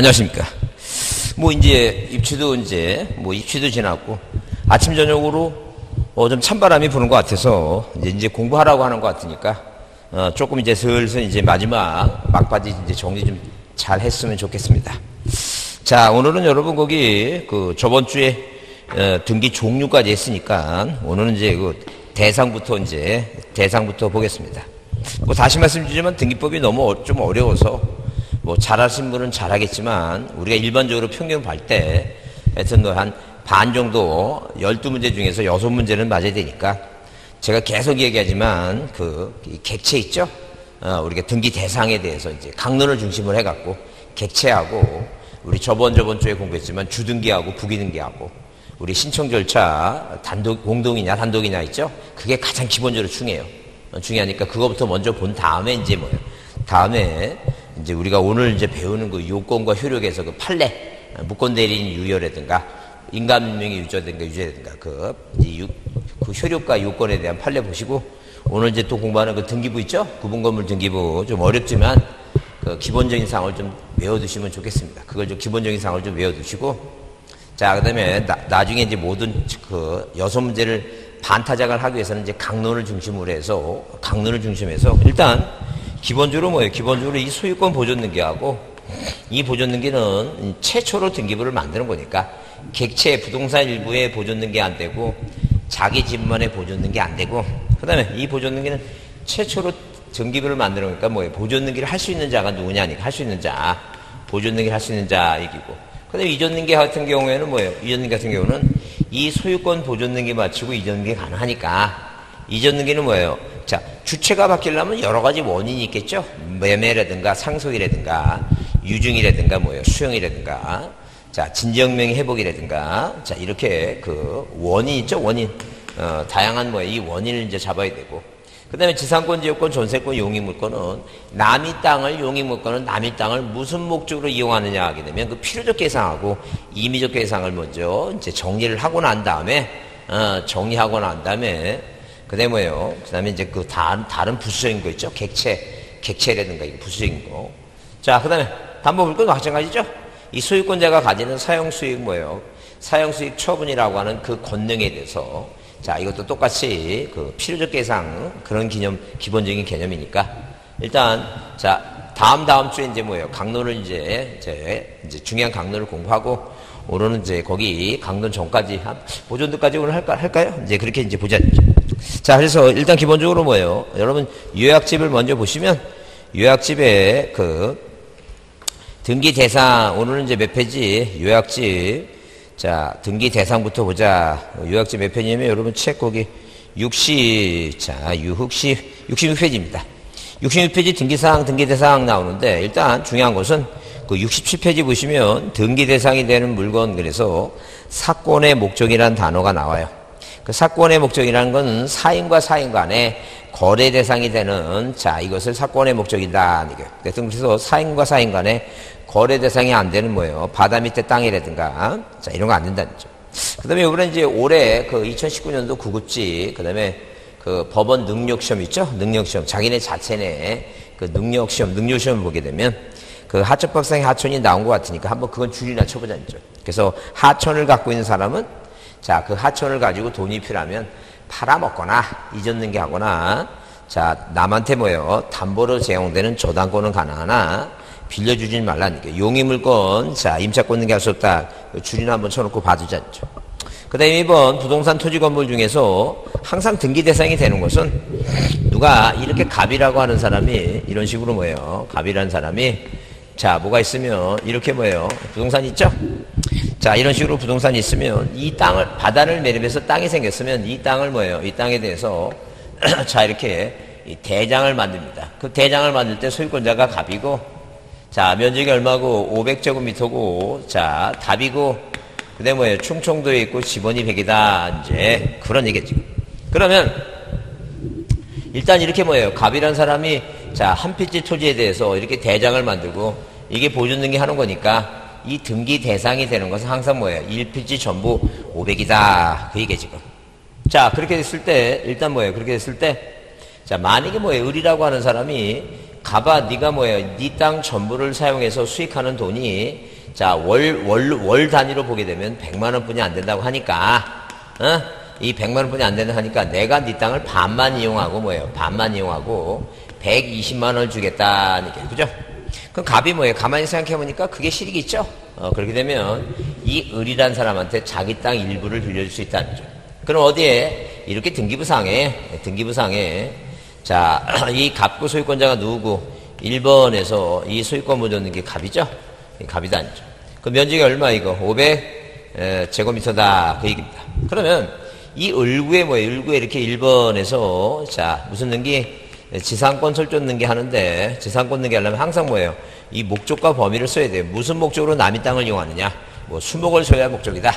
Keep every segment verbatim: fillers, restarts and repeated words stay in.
안녕하십니까. 뭐 이제 입추도 이제 뭐 입추도 지났고 아침 저녁으로 어 좀 찬바람이 부는 것 같아서 이제 이제 공부하라고 하는 것 같으니까 어 조금 이제 슬슬 이제 마지막 막바지 이제 정리 좀 잘 했으면 좋겠습니다. 자, 오늘은 여러분 거기 그 저번 주에 어 등기 종류까지 했으니까 오늘은 이제 그 대상부터 이제 대상부터 보겠습니다. 뭐 다시 말씀드리지만 등기법이 너무 어, 좀 어려워서 뭐 잘하신 분은 잘하겠지만 우리가 일반적으로 평균 볼 때 하여튼 한 반 정도 열두 문제 중에서 여섯 문제는 맞아야 되니까 제가 계속 얘기하지만 그 객체 있죠? 어, 우리가 등기 대상에 대해서 이제 강론을 중심으로 해갖고 객체하고 우리 저번 저번 주에 공부했지만 주등기하고 부기등기하고 우리 신청 절차 단독 공동이냐 단독이냐 있죠? 그게 가장 기본적으로 중요해요. 중요하니까 그거부터 먼저 본 다음에 이제 뭐예요? 다음에 이제 우리가 오늘 이제 배우는 그 요건과 효력에서 그 판례, 무권 대리인 유효라든가 인감명의 유죄라든가 유죄라든가 그, 유, 그 효력과 요건에 대한 판례 보시고 오늘 이제 또 공부하는 그 등기부 있죠? 구분건물 등기부 좀 어렵지만 그 기본적인 사항을 좀 외워두시면 좋겠습니다. 그걸 좀 기본적인 사항을 좀 외워두시고 자 그다음에 나, 나중에 이제 모든 그 여섯 문제를 반타작을 하기 위해서는 이제 강론을 중심으로 해서 강론을 중심해서 일단 기본적으로 뭐예요? 기본적으로 이 소유권 보존등기하고 이 보존등기는 최초로 등기부를 만드는 거니까 객체 부동산 일부의 보존등기 안 되고 자기 집만의 보존등기 안 되고 그 다음에 이 보존등기는 최초로 등기부를 만드는 거니까 뭐예요? 보존등기를 할 수 있는 자가 누구냐니까 할 수 있는 자 보존등기를 할 수 있는 자 얘기고 그 다음에 이전등기 같은 경우에는 뭐예요? 이전등기 같은 경우는 이 소유권 보존등기 마치고 이전등기 가능하니까 이전등기는 뭐예요? 자, 주체가 바뀌려면 여러 가지 원인이 있겠죠? 매매라든가 상속이라든가 유증이라든가 뭐예요? 수용이라든가 자, 진정명의 회복이라든가 자, 이렇게 그 원인 있죠? 원인. 어, 다양한 뭐예요? 이 원인을 이제 잡아야 되고. 그 다음에 지상권, 지역권, 전세권, 용의물권은 남의 땅을, 용의물권은 남의 땅을 무슨 목적으로 이용하느냐 하게 되면 그 필요적 계상하고 임의적 계상을 먼저 이제 정리를 하고 난 다음에, 어, 정리하고 난 다음에 그다음에 뭐예요? 그다음에 이제 그 다른 다른 부수적인 거 있죠? 객체, 객체라든가 이거 부수적인 거. 자, 그다음에 담보물건도 마찬가지죠? 이 소유권자가 가지는 사용수익 뭐예요? 사용수익 처분이라고 하는 그 권능에 대해서 자 이것도 똑같이 그 필요적 계상 그런 개념 기본적인 개념이니까 일단 자 다음 다음 주에 이제 뭐예요? 강론을 이제 이제 이제 중요한 강론을 공부하고. 오늘은 이제 거기 강론 전까지 한 보존도까지 오늘 할까 할까요? 이제 그렇게 이제 보자. 자, 그래서 일단 기본적으로 뭐예요? 여러분 요약집을 먼저 보시면 요약집에 그 등기 대상 오늘은 이제 몇 페이지? 요약집 자 등기 대상부터 보자. 요약집 몇 페이지냐면 여러분 책 거기 육십 자 육십 육십육 페이지입니다. 육십육 페이지 등기사항 등기대상 나오는데 일단 중요한 것은 그 육십칠 페이지 보시면 등기 대상이 되는 물건 그래서 사건의 목적이라는 단어가 나와요. 그 사건의 목적이라는 건 사인과 사인 간의 거래 대상이 되는 자 이것을 사건의 목적이다. 그래서 사인과 사인 간의 거래 대상이 안 되는 뭐예요? 바다 밑에 땅이라든가 자 이런 거 안 된다는 거죠. 그다음에 이번에 이제 올해 그 이천십구 년도 구급지 그다음에 그 법원 능력시험 있죠? 능력시험 자기네 자체 내 그 능력시험 능력시험을 보게 되면. 그 하천법상의 하천이 나온 것 같으니까 한번 그건 줄이나 쳐보자 이죠. 그래서 하천을 갖고 있는 사람은 자 그 하천을 가지고 돈이 필요하면 팔아먹거나 이전등기하거나 자 남한테 뭐예요? 담보로 제공되는 저당권은 가능하나 빌려주지 말라니까 용의물건 자 임차권 등기할 수 없다 줄이나 한번 쳐놓고 봐주자 이죠. 그 다음에 이번 부동산 토지 건물 중에서 항상 등기 대상이 되는 것은 누가 이렇게 갑이라고 하는 사람이 이런 식으로 뭐예요? 갑이라는 사람이 자, 뭐가 있으면 이렇게 뭐예요? 부동산이 있죠? 자, 이런 식으로 부동산이 있으면 이 땅을 바다를 매립해서 땅이 생겼으면 이 땅을 뭐예요? 이 땅에 대해서 자, 이렇게 이 대장을 만듭니다. 그 대장을 만들 때 소유권자가 갑이고 자, 면적이 얼마고 오백 제곱미터고 자, 답이고 그다음에 뭐예요? 충청도에 있고 지번이 백이다. 이제 그런 얘기죠. 그러면 일단 이렇게 뭐예요? 갑이라는 사람이 자, 한 필지 토지에 대해서 이렇게 대장을 만들고 이게 보존등기 하는 거니까 이 등기 대상이 되는 것은 항상 뭐예요? 일 필지 전부 오백이다. 그 얘기 지금. 자, 그렇게 됐을 때 일단 뭐예요? 그렇게 됐을 때 자, 만약에 뭐예요? 을이라고 하는 사람이 가봐 네가 뭐예요? 네 땅 전부를 사용해서 수익하는 돈이 자, 월, 월, 월 단위로 보게 되면 백만 원 뿐이 안 된다고 하니까, 어? 이 백만 원 뿐이 안 된다고 하니까 내가 네 땅을 반만 이용하고 뭐예요? 반만 이용하고 백이십만 원을 주겠다는 게, 그죠? 그럼 갑이 뭐예요? 가만히 생각해보니까 그게 실익이죠? 어, 그렇게 되면 이 을이란 사람한테 자기 땅 일부를 빌려줄 수 있다는 거죠. 그럼 어디에? 이렇게 등기부상에, 등기부상에, 자, 이 갑구 소유권자가 누구고, 일 번에서 이 소유권 보존된 게 갑이죠? 갑이 단위죠. 그 면적이 얼마 이거? 오백 제곱미터다. 그 얘기입니다. 그러면 이 을구에 뭐예요? 을구에 이렇게 일 번에서 자, 무슨 등기? 지상권 설정 등기 하는데, 지상권 등기 하려면 항상 뭐예요? 이 목적과 범위를 써야 돼요. 무슨 목적으로 남의 땅을 이용하느냐? 뭐 수목을 소유할 목적이다.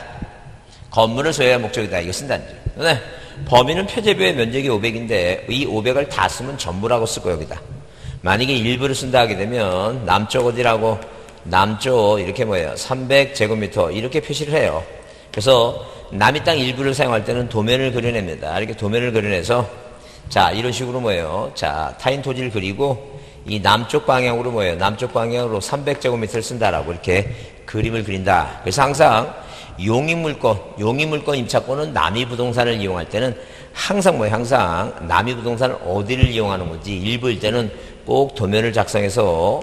건물을 소유할 목적이다. 이거 쓴다는 거죠. 네. 범위는 표제비의 면적이 오백인데 이 오백을 다 쓰면 전부라고 쓸 거예요. 여기다. 만약에 일부를 쓴다 하게 되면 남쪽 어디라고? 남쪽 이렇게 뭐예요? 삼백 제곱미터 이렇게 표시를 해요. 그래서 남의 땅 일부를 사용할 때는 도면을 그려냅니다. 이렇게 도면을 그려내서 자, 이런 식으로 뭐예요? 자, 타인 토지를 그리고 이 남쪽 방향으로 뭐예요? 남쪽 방향으로 삼백 제곱미터를 쓴다라고 이렇게 그림을 그린다. 그래서 항상 용익물권, 용익물권 임차권은 남의 부동산을 이용할 때는 항상 뭐예요? 항상 남의 부동산을 어디를 이용하는 건지 일부일 때는 꼭 도면을 작성해서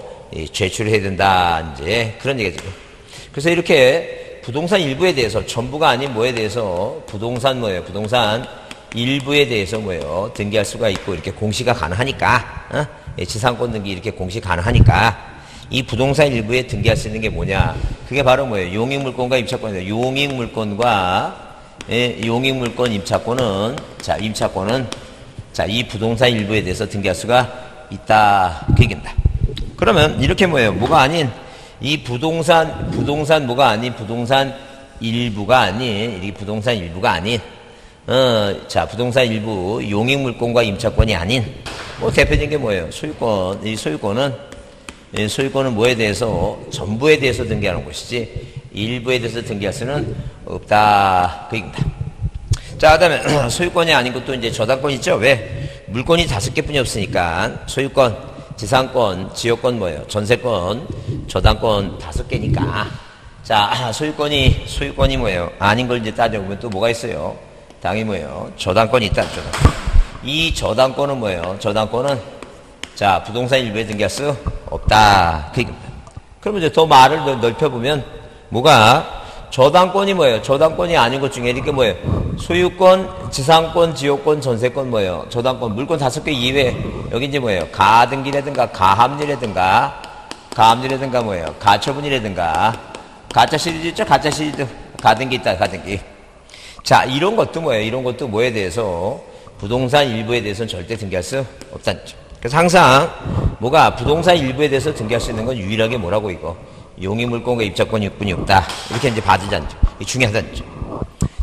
제출을 해야 된다. 이제 그런 얘기죠. 그래서 이렇게 부동산 일부에 대해서 전부가 아닌 뭐에 대해서 부동산 뭐예요? 부동산 일부에 대해서 뭐예요? 등기할 수가 있고 이렇게 공시가 가능하니까, 어? 예, 지상권 등기 이렇게 공시 가능하니까 이 부동산 일부에 등기할 수 있는 게 뭐냐? 그게 바로 뭐예요? 용익물권과 임차권이에요. 용익물권과 예, 용익물권 임차권은 자 임차권은 자 이 부동산 일부에 대해서 등기할 수가 있다. 그 얘기입니다. 그러면 이렇게 뭐예요? 뭐가 아닌 이 부동산 부동산 뭐가 아닌 부동산 일부가 아닌 이 부동산 일부가 아닌 어 자 부동산 일부 용익물권과 임차권이 아닌 뭐 대표적인 게 뭐예요? 소유권. 이 소유권은 이 소유권은 뭐에 대해서 전부에 대해서 등기하는 것이지 일부에 대해서 등기할 수는 없다. 그 얘기입니다. 자, 그다음에 소유권이 아닌 것도 이제 저당권 있죠? 왜? 물건이 다섯 개뿐이 없으니까 소유권, 지상권, 지역권 뭐예요? 전세권, 저당권 다섯 개니까 자 소유권이 소유권이 뭐예요? 아닌 걸 이제 따져보면 또 뭐가 있어요? 당연히 뭐예요? 저당권이 있다. 저당권. 이 저당권은 뭐예요? 저당권은 자 부동산 일부에 등기할 수 없다. 그 얘기입니다. 그러면 이제 더 말을 더 넓혀보면 뭐가? 저당권이 뭐예요? 저당권이 아닌 것 중에 이렇게 뭐예요? 소유권, 지상권, 지역권, 전세권 뭐예요? 저당권, 물권 다섯 개 이외에 여기 이제 뭐예요? 가등기라든가 가압류라든가 가압류라든가 뭐예요? 가처분이라든가 가짜 시리즈 있죠? 가짜 시리즈 가등기 있다. 가등기. 자, 이런 것도 뭐예요? 이런 것도 뭐에 대해서 부동산 일부에 대해서는 절대 등기할 수 없다는 거죠. 그래서 항상 뭐가 부동산 일부에 대해서 등기할 수 있는 건 유일하게 뭐라고 이거? 용익물권과 임차권이 뿐이 없다. 이렇게 이제 봐주자는 점. 이게 중요하다는 점.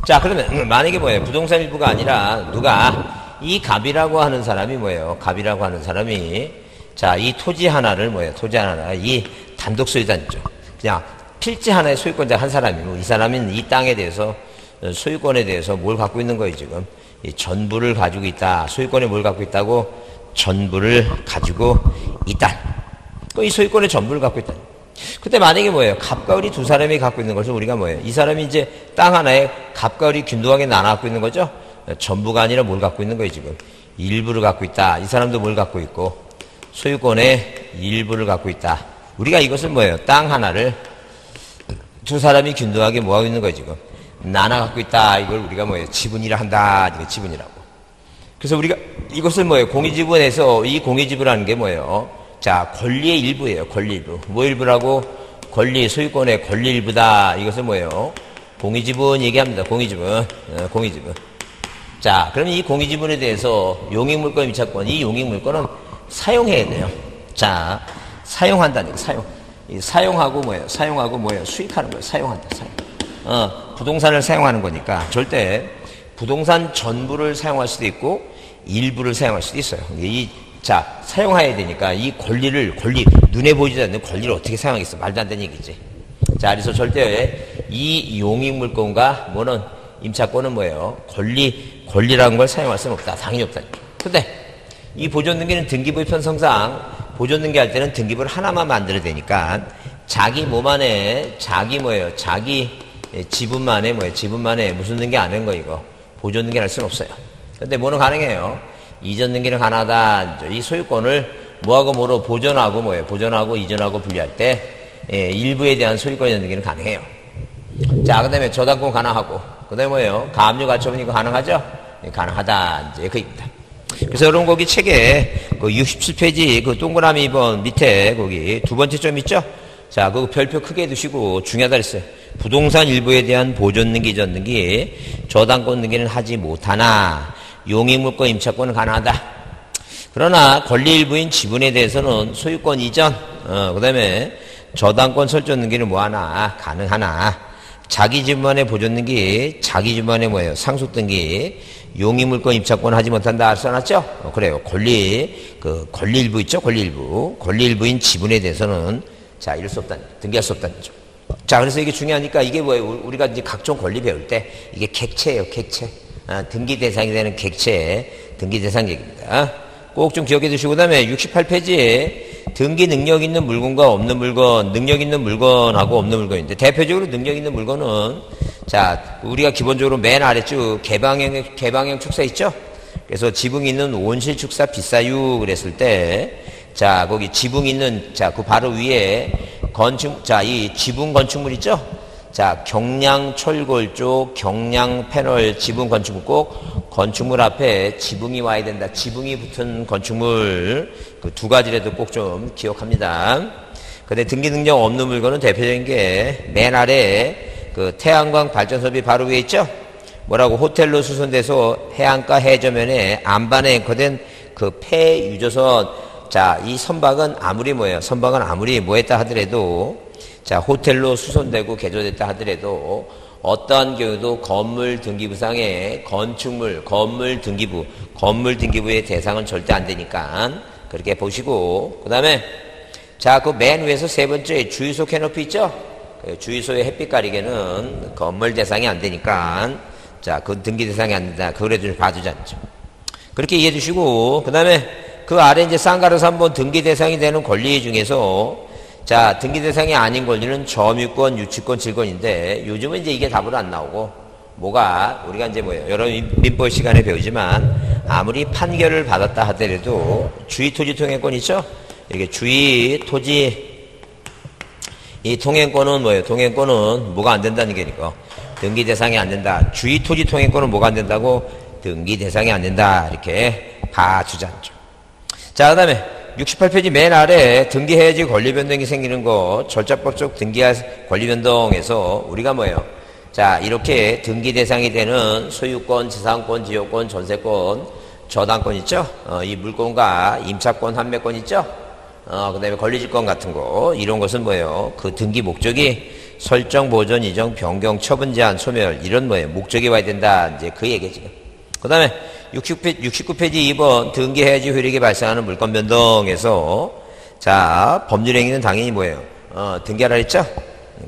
자, 그러면 만약에 뭐예요? 부동산 일부가 아니라 누가 이 갑이라고 하는 사람이 뭐예요? 갑이라고 하는 사람이 자, 이 토지 하나를 뭐예요? 토지 하나, 이 단독 소유자는 점. 그냥 필지 하나의 소유권자 한 사람이고 이 사람은 이 땅에 대해서 소유권에 대해서 뭘 갖고 있는 거예요? 지금 이 전부를 가지고 있다. 소유권에 뭘 갖고 있다고? 전부를 가지고 있다. 그 이 소유권의 전부를 갖고 있다. 그때 만약에 뭐예요? 갑과 을이 두 사람이 갖고 있는 것을 우리가 뭐예요? 이 사람이 이제 땅 하나에 갑과 을이 균등하게 나눠 갖고 있는 거죠? 전부가 아니라 뭘 갖고 있는 거예요, 지금? 일부를 갖고 있다. 이 사람도 뭘 갖고 있고? 소유권의 일부를 갖고 있다. 우리가 이것을 뭐예요? 땅 하나를 두 사람이 균등하게 뭐 하고 있는 거예요, 지금? 나눠 갖고 있다. 이걸 우리가 뭐예요? 지분이라 한다. 이게 지분이라고. 그래서 우리가 이것을 뭐예요? 공유지분에서 이 공유지분이라는 게 뭐예요? 자, 권리의 일부예요. 권리 일부. 뭐 일부라고? 권리, 소유권의 권리 일부다. 이것은 뭐예요? 공유지분 얘기합니다. 공유지분. 어, 공유지분. 자, 그럼 이 공유지분에 대해서 용익물권, 임차권, 이 용익물권은 사용해야 돼요. 자, 사용한다는 거, 사용. 이 사용하고 뭐예요? 사용하고 뭐예요? 수익하는 거예요. 사용한다, 사용. 어, 부동산을 사용하는 거니까 절대 부동산 전부를 사용할 수도 있고 일부를 사용할 수도 있어요. 이 자, 사용해야 되니까 이 권리를, 권리, 눈에 보이지 않는 권리를 어떻게 사용하겠어? 말도 안 되는 얘기지. 자, 그래서 절대 이 용익물권과 뭐는 임차권은 뭐예요? 권리, 권리라는 걸 사용할 수는 없다. 당연히 없다. 근데 이 보존등기는 등기부의 편성상 보존등기할 때는 등기부를 하나만 만들어야 되니까 자기 몸 안에 자기 뭐예요? 자기 지분만에 뭐예요? 지분만에 무슨 능계 안 된 거 이거. 보존 능계를 할 수는 없어요. 근데 뭐는 가능해요? 이전 능계는 가능하다. 이 소유권을 뭐하고 뭐로 보존하고 뭐예요? 보존하고 이전하고 분리할 때 예, 일부에 대한 소유권 이전 능계는 가능해요. 자, 그 다음에 저당권 가능하고 그 다음에 뭐예요? 가압류 가처분 이거 가능하죠? 예, 가능하다. 이제 그입니다. 그래서 여러분 거기 책에 그 육십칠 페이지 그 동그라미 이 번 밑에 거기 두 번째 점 있죠? 자, 그 별표 크게 두시고 중요하다 그랬어요. 부동산 일부에 대한 보존 능계 이전 능계 저당권 능계는 하지 못하나 용익물권 임차권은 가능하다. 그러나 권리 일부인 지분에 대해서는 소유권 이전 어, 그 다음에 저당권 설정 능계는 뭐하나 가능하나 자기 지분만의 보존 능계 자기 지분만의 뭐예요 상속 등기 용익물권 임차권 하지 못한다 써놨죠. 어, 그래요. 권리 그 권리 일부 있죠. 권리 일부 권리 일부인 지분에 대해서는 자 이럴 수 없다 등기할 수 없다는 거죠. 자 그래서 이게 중요하니까 이게 뭐예요 우리가 이제 각종 권리 배울 때 이게 객체예요 객체. 아, 등기 대상이 되는 객체, 등기 대상 얘기입니다. 꼭 좀 기억해 두시고, 그 다음에 육십팔 페이지에 등기 능력 있는 물건과 없는 물건, 능력 있는 물건하고 없는 물건인데, 대표적으로 능력 있는 물건은, 자, 우리가 기본적으로 맨 아래 쭉 개방형, 개방형 축사 있죠? 그래서 지붕 있는 온실 축사 비싸유 그랬을 때, 자, 거기 지붕 있는, 자, 그 바로 위에 건축, 자, 이 지붕 건축물 있죠? 자, 경량 철골 쪽, 경량 패널, 지붕 건축물 꼭 건축물 앞에 지붕이 와야 된다. 지붕이 붙은 건축물 그 두 가지라도 꼭 좀 기억합니다. 근데 등기 능력 없는 물건은 대표적인 게 맨 아래 그 태양광 발전설비 바로 위에 있죠? 뭐라고 호텔로 수선돼서 해안가 해저면에 안반에 앵커된 그 폐 유조선. 자, 이 선박은 아무리 뭐예요? 선박은 아무리 뭐 했다 하더라도 자, 호텔로 수선되고 개조됐다 하더라도 어떠한 경우도 건물 등기부상에 건축물, 건물 등기부, 건물 등기부의 대상은 절대 안 되니까 그렇게 보시고 그 다음에 자, 그 맨 위에서 세 번째 주유소 캐노피 있죠? 주유소의 햇빛 가리개는 건물 대상이 안 되니까 자, 그 등기 대상이 안 된다. 그걸 좀 봐주지 않죠. 그렇게 이해해 주시고 그 다음에 그 아래 이제 쌍가로 삼 번 등기 대상이 되는 권리 중에서 자, 등기 대상이 아닌 권리는 점유권, 유치권, 질권인데 요즘은 이제 이게 답으로 안 나오고 뭐가 우리가 이제 뭐예요? 여러 민법 시간에 배우지만 아무리 판결을 받았다 하더라도 주의 토지 통행권 있죠? 이렇게 주의 토지 이 통행권은 뭐예요? 통행권은 뭐가 안 된다는 게니까 등기 대상이 안 된다. 주의 토지 통행권은 뭐가 안 된다고 등기 대상이 안 된다. 이렇게 봐주자. 자, 그다음에 육십팔 페이지 맨 아래 등기해야지 권리변동이 생기는 거 절차법적 등기할 권리변동에서 우리가 뭐예요? 자 이렇게 등기 대상이 되는 소유권, 지상권, 지역권, 전세권, 저당권 있죠? 어, 이 물권과 임차권, 판매권 있죠? 어, 그 다음에 권리질권 같은 거 이런 것은 뭐예요? 그 등기 목적이 설정, 보존, 이전, 변경, 처분, 제한, 소멸 이런 뭐예요? 목적이 와야 된다 이제 그 얘기 지금. 그 다음에 육십구 페이지 이 번 등기해야지 효력이 발생하는 물권 변동에서 자 법률 행위는 당연히 뭐예요? 어, 등기하라 했죠?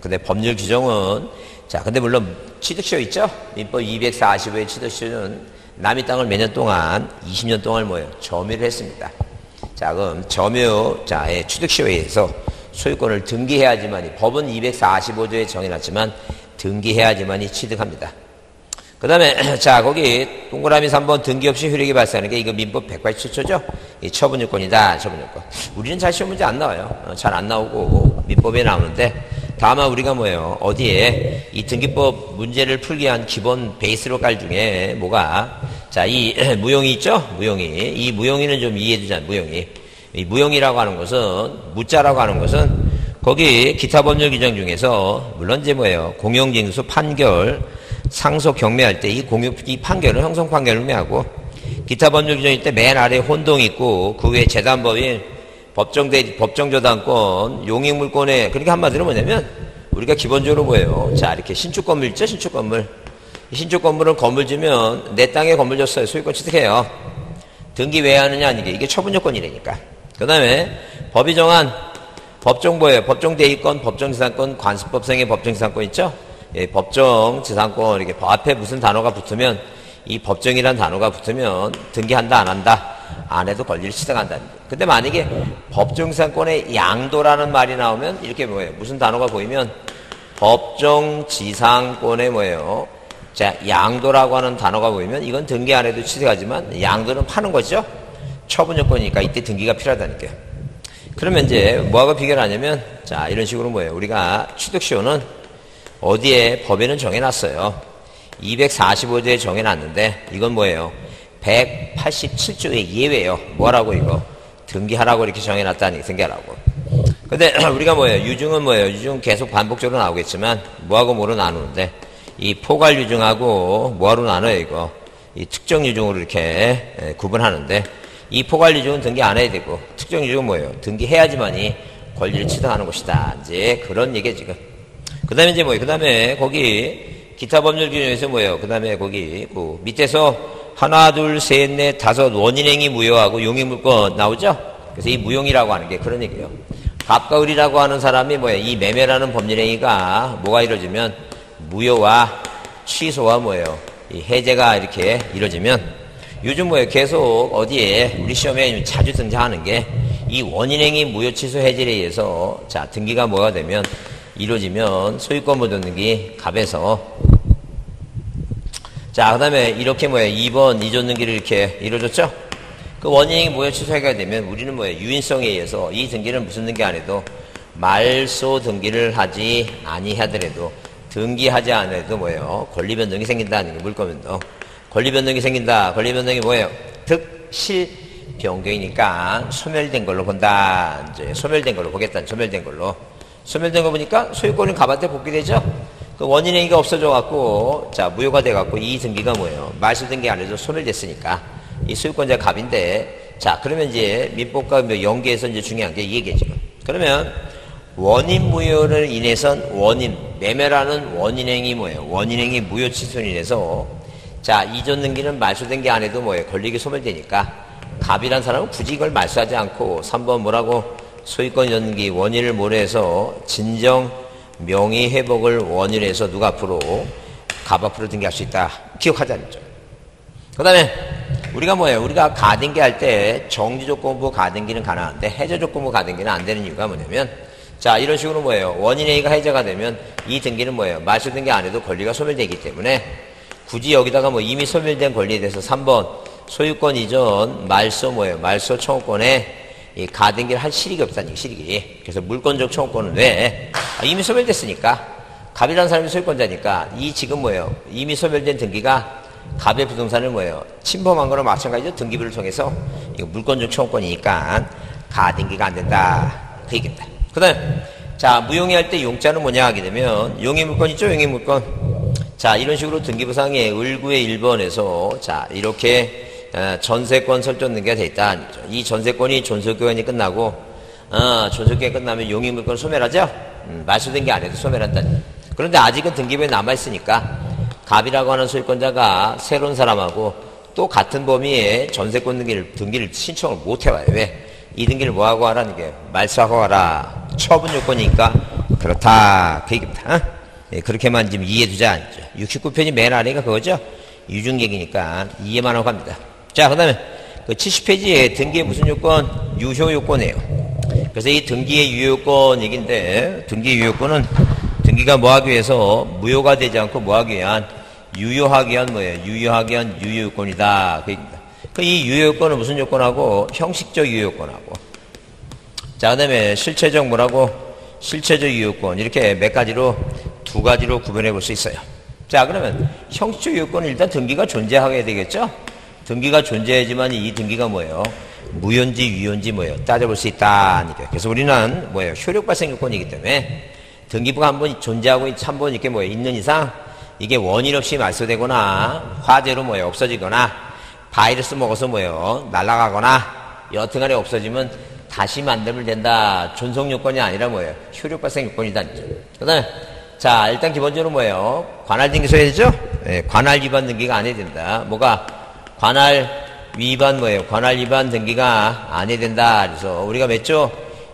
근데 법률 규정은 자 근데 물론 취득시효 있죠? 민법 이백사십오의 취득시효는 남의 땅을 몇 년 동안 이십 년 동안 뭐예요? 점유를 했습니다. 자 그럼 점유 자의 취득시효에 의해서 소유권을 등기해야지만이 법은 이백사십오 조에 정해놨지만 등기해야지만이 취득합니다. 그 다음에 자 거기 동그라미 삼 번 등기 없이 효력이 발생하는 게 이거 민법 백팔십칠 조죠. 이 처분요건이다. 처분요건. 우리는 잘 시험 문제 안 나와요. 어, 잘 안 나오고 민법에 나오는데 다만 우리가 뭐예요? 어디에 이 등기법 문제를 풀기 위한 기본 베이스로 깔 중에 뭐가 자 이 무용이 있죠? 무용이. 이 무용이는 좀 이해해 주자. 무용이. 이 무용이라고 하는 것은 무자라고 하는 것은 거기 기타 법률 규정 중에서 물론 이제 뭐예요? 공용징수 판결 상속 경매할 때 이 공유, 이 판결은 형성 판결을 의미하고 기타 법률 규정일 때 맨 아래 혼동이 있고 그 위에 재단법인 법정대, 법정저당권, 용익물권에 그러니까 한마디로 뭐냐면 우리가 기본적으로 뭐예요? 자, 이렇게 신축건물 있죠? 신축건물. 이 신축건물을 건물 지면 내 땅에 건물 줬어요. 소유권 취득해요. 등기 왜 하느냐? 아니게 이게 처분요건이라니까. 그 다음에 법이 정한 법정보예요. 법정대위권, 법정지상권, 관습법상의 법정지상권 있죠? 예, 법정, 지상권, 이렇게 앞에 무슨 단어가 붙으면, 이 법정이란 단어가 붙으면 등기한다, 안 한다. 아내도 권리를 시작한다는 거예요. 근데 만약에 법정지상권의 양도라는 말이 나오면 이렇게 뭐예요? 무슨 단어가 보이면 법정지상권의 뭐예요? 자, 양도라고 하는 단어가 보이면 이건 등기 안 해도 취득하지만 양도는 파는 거죠. 처분 요건이니까 이때 등기가 필요하다니까요. 그러면 이제 뭐하고 비교를 하냐면 자, 이런 식으로 뭐예요? 우리가 취득시효는 어디에 법에는 정해놨어요. 이백사십오 조에 정해놨는데 이건 뭐예요? 백팔십칠 조의 예외예요. 뭐라고 이거? 등기하라고 이렇게 정해놨다니, 등기하라고. 근데 우리가 뭐예요? 유증은 뭐예요? 유증 계속 반복적으로 나오겠지만 뭐하고 뭐로 나누는데 이 포괄 유증하고 뭐하로 나눠요 이거? 이 특정 유증으로 이렇게 구분하는데 이 포괄 유증은 등기 안 해야 되고 특정 유증은 뭐예요? 등기해야지만이 권리를 취득하는 것이다. 이제 그런 얘기예요 지금. 그 다음에 이제 뭐예요? 그 다음에 거기 기타 법률 규정에서 뭐예요? 그 다음에 거기 그 밑에서 하나, 둘, 셋, 넷, 다섯 원인행위 무효하고 용의물권 나오죠? 그래서 이 무용이라고 하는 게 그런 얘기예요. 갑과 을이라고 하는 사람이 뭐예요? 이 매매라는 법률행위가 뭐가 이루어지면 무효와 취소와 뭐예요? 이 해제가 이렇게 이루어지면 요즘 뭐예요? 계속 어디에 우리 시험에 자주 등장하는 게 이 원인행위 무효 취소 해제에 의해서 자 등기가 뭐가 되면 이루어지면 소유권 보존 등기 갑에서 자, 그 다음에 이렇게 뭐예요? 이 번 이전 등기를 이렇게 이루어졌죠? 그 원인이 무효 취소해가 되면 우리는 뭐예요? 유인성에 의해서 이 등기는 무슨 등기 안 해도 말소 등기를 하지 아니하더라도 등기하지 않아도 뭐예요? 권리 변동이 생긴다는 게 물권 변동. 권리 변동이 생긴다. 권리 변동이 뭐예요? 득실 변경이니까 소멸된 걸로 본다. 이제 소멸된 걸로 보겠다. 소멸된 걸로. 소멸된 거 보니까 소유권은 갑한테 복귀되죠? 그 원인행위가 없어져갖고, 자, 무효가 돼갖고, 이 등기가 뭐예요? 말소 등기 안 해도 소멸됐으니까. 이 소유권자 갑인데, 자, 그러면 이제 민법과 연계해서 이제 중요한 게 이 얘기예요, 지금. 그러면, 원인 무효를 인해선 원인, 매매라는 원인행위 뭐예요? 원인행위 무효 취소로 인해서, 자, 이전 등기는 말소 등기 안 해도 뭐예요? 권리가 소멸되니까, 갑이란 사람은 굳이 이걸 말소하지 않고, 삼 번 뭐라고? 소유권 연기, 원인을 모래해서 진정, 명의 회복을 원인으로 해서 누가 앞으로 갑 앞으로 등기할 수 있다. 기억하자는 거죠. 그 다음에 우리가 뭐예요? 우리가 가등기 할 때 정지조건부 가등기는 가능한데 해제조건부 가등기는 안 되는 이유가 뭐냐면 자 이런 식으로 뭐예요? 원인행위가 해제가 되면 이 등기는 뭐예요? 말소 등기 안 해도 권리가 소멸되기 때문에 굳이 여기다가 뭐 이미 소멸된 권리에 대해서 삼 번 소유권 이전 말소 뭐예요? 말소 청구권에 이 가등기를 할 실익이 없다니, 실익이. 그래서 물권적 청구권은 왜? 아, 이미 소멸됐으니까. 갑이라는 사람이 소유권자니까. 이 지금 뭐예요? 이미 소멸된 등기가 갑의 부동산을 뭐예요? 침범한 거랑 마찬가지죠. 등기부를 통해서. 이거 물권적 청구권이니까 가등기가 안 된다. 그 얘기입니다. 그 다음, 자, 무용의 할 때 용자는 뭐냐 하게 되면, 용의 물권 있죠? 용의 물권. 자, 이런 식으로 등기부상에 을구의 일 번에서, 자, 이렇게 전세권 설정 등기가 돼 있다. 이 전세권이 존속교환이 끝나고, 어, 존속교환이 끝나면 용의물권 소멸하죠? 음, 말소 등기 안 해도 소멸한다. 그런데 아직은 등기부에 남아있으니까, 갑이라고 하는 소유권자가 새로운 사람하고 또 같은 범위에 전세권 등기를, 등기를 신청을 못 해와요. 왜? 이 등기를 뭐하고 하라는 게, 말소하고 하라. 처분 요건이니까, 그렇다. 그 얘기입니다. 어? 네, 그렇게만 지금 이해해두자. 육십구 편이 맨 아래가 그거죠? 유증 얘기니까 이해만 하고 갑니다. 자, 그 다음에, 그 칠십 페이지에 등기의 무슨 요건? 유효 요건이에요. 그래서 이 등기의 유효 요건 얘기인데, 등기의 유효 요건은 등기가 뭐 하기 위해서 무효가 되지 않고 뭐 하기 위한, 유효하기 위한 뭐예요? 유효하기 위한 유효 요건이다. 그 얘기입니다. 그 이 유효 요건은 무슨 요건하고? 형식적 유효 요건하고. 자, 그 다음에 실체적 뭐라고? 실체적 유효 요건. 이렇게 몇 가지로, 두 가지로 구분해 볼 수 있어요. 자, 그러면 형식적 유효 요건은 일단 등기가 존재하게 되겠죠? 등기가 존재하지만 이 등기가 뭐예요? 무효인지 유효인지 뭐예요? 따져볼 수 있다. 그래서 우리는 뭐예요? 효력 발생 요건이기 때문에 등기부가 한번 존재하고 한번 이렇게 뭐예요? 있는 이상 이게 원인 없이 말소되거나 화재로 뭐예요? 없어지거나 바이러스 먹어서 뭐예요? 날아가거나 여튼간에 없어지면 다시 만들면 된다. 존속 요건이 아니라 뭐예요? 효력 발생 요건이다. 그다음에 자 일단 기본적으로 뭐예요? 관할 등기 소해야 되죠? 네, 관할 위반 등기가 안 해야 된다. 뭐가 관할 위반 뭐예요? 관할 위반 등기가 아니야 된다. 그래서 우리가 몇 조?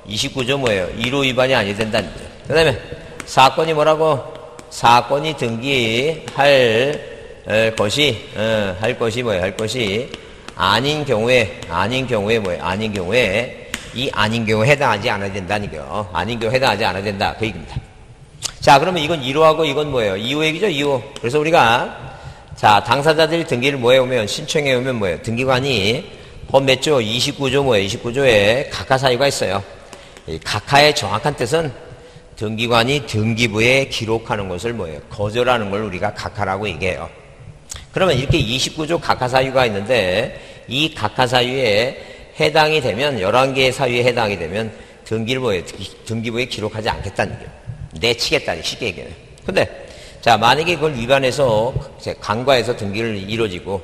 이십구 조 뭐예요? 일 호 위반이 아니야 된다. 그 다음에 사건이 뭐라고? 사건이 등기할 것이, 어, 할 것이 뭐예요? 할 것이 아닌 경우에, 아닌 경우에 뭐예요? 아닌 경우에, 이 아닌 경우에 해당하지 않아야 된다니까요. 아닌 경우에 해당하지 않아야 된다. 그 얘기입니다. 자, 그러면 이건 일 호하고 이건 뭐예요? 이 호 얘기죠, 이 호. 그래서 우리가, 자, 당사자들 등기를 뭐 해오면, 신청해오면 뭐예요? 등기관이 법 몇 조? 이십구 조 뭐예요? 이십구 조에 각하 사유가 있어요. 이 각하의 정확한 뜻은 등기관이 등기부에 기록하는 것을 뭐예요? 거절하는 걸 우리가 각하라고 얘기해요. 그러면 이렇게 이십구 조 각하 사유가 있는데, 이 각하 사유에 해당이 되면, 열한 개의 사유에 해당이 되면, 등기를 뭐예요? 등기부에 기록하지 않겠다는 얘기예요. 내치겠다, 쉽게 얘기해요. 근데, 자, 만약에 그걸 위반해서, 강과해서 등기를 이루어지고,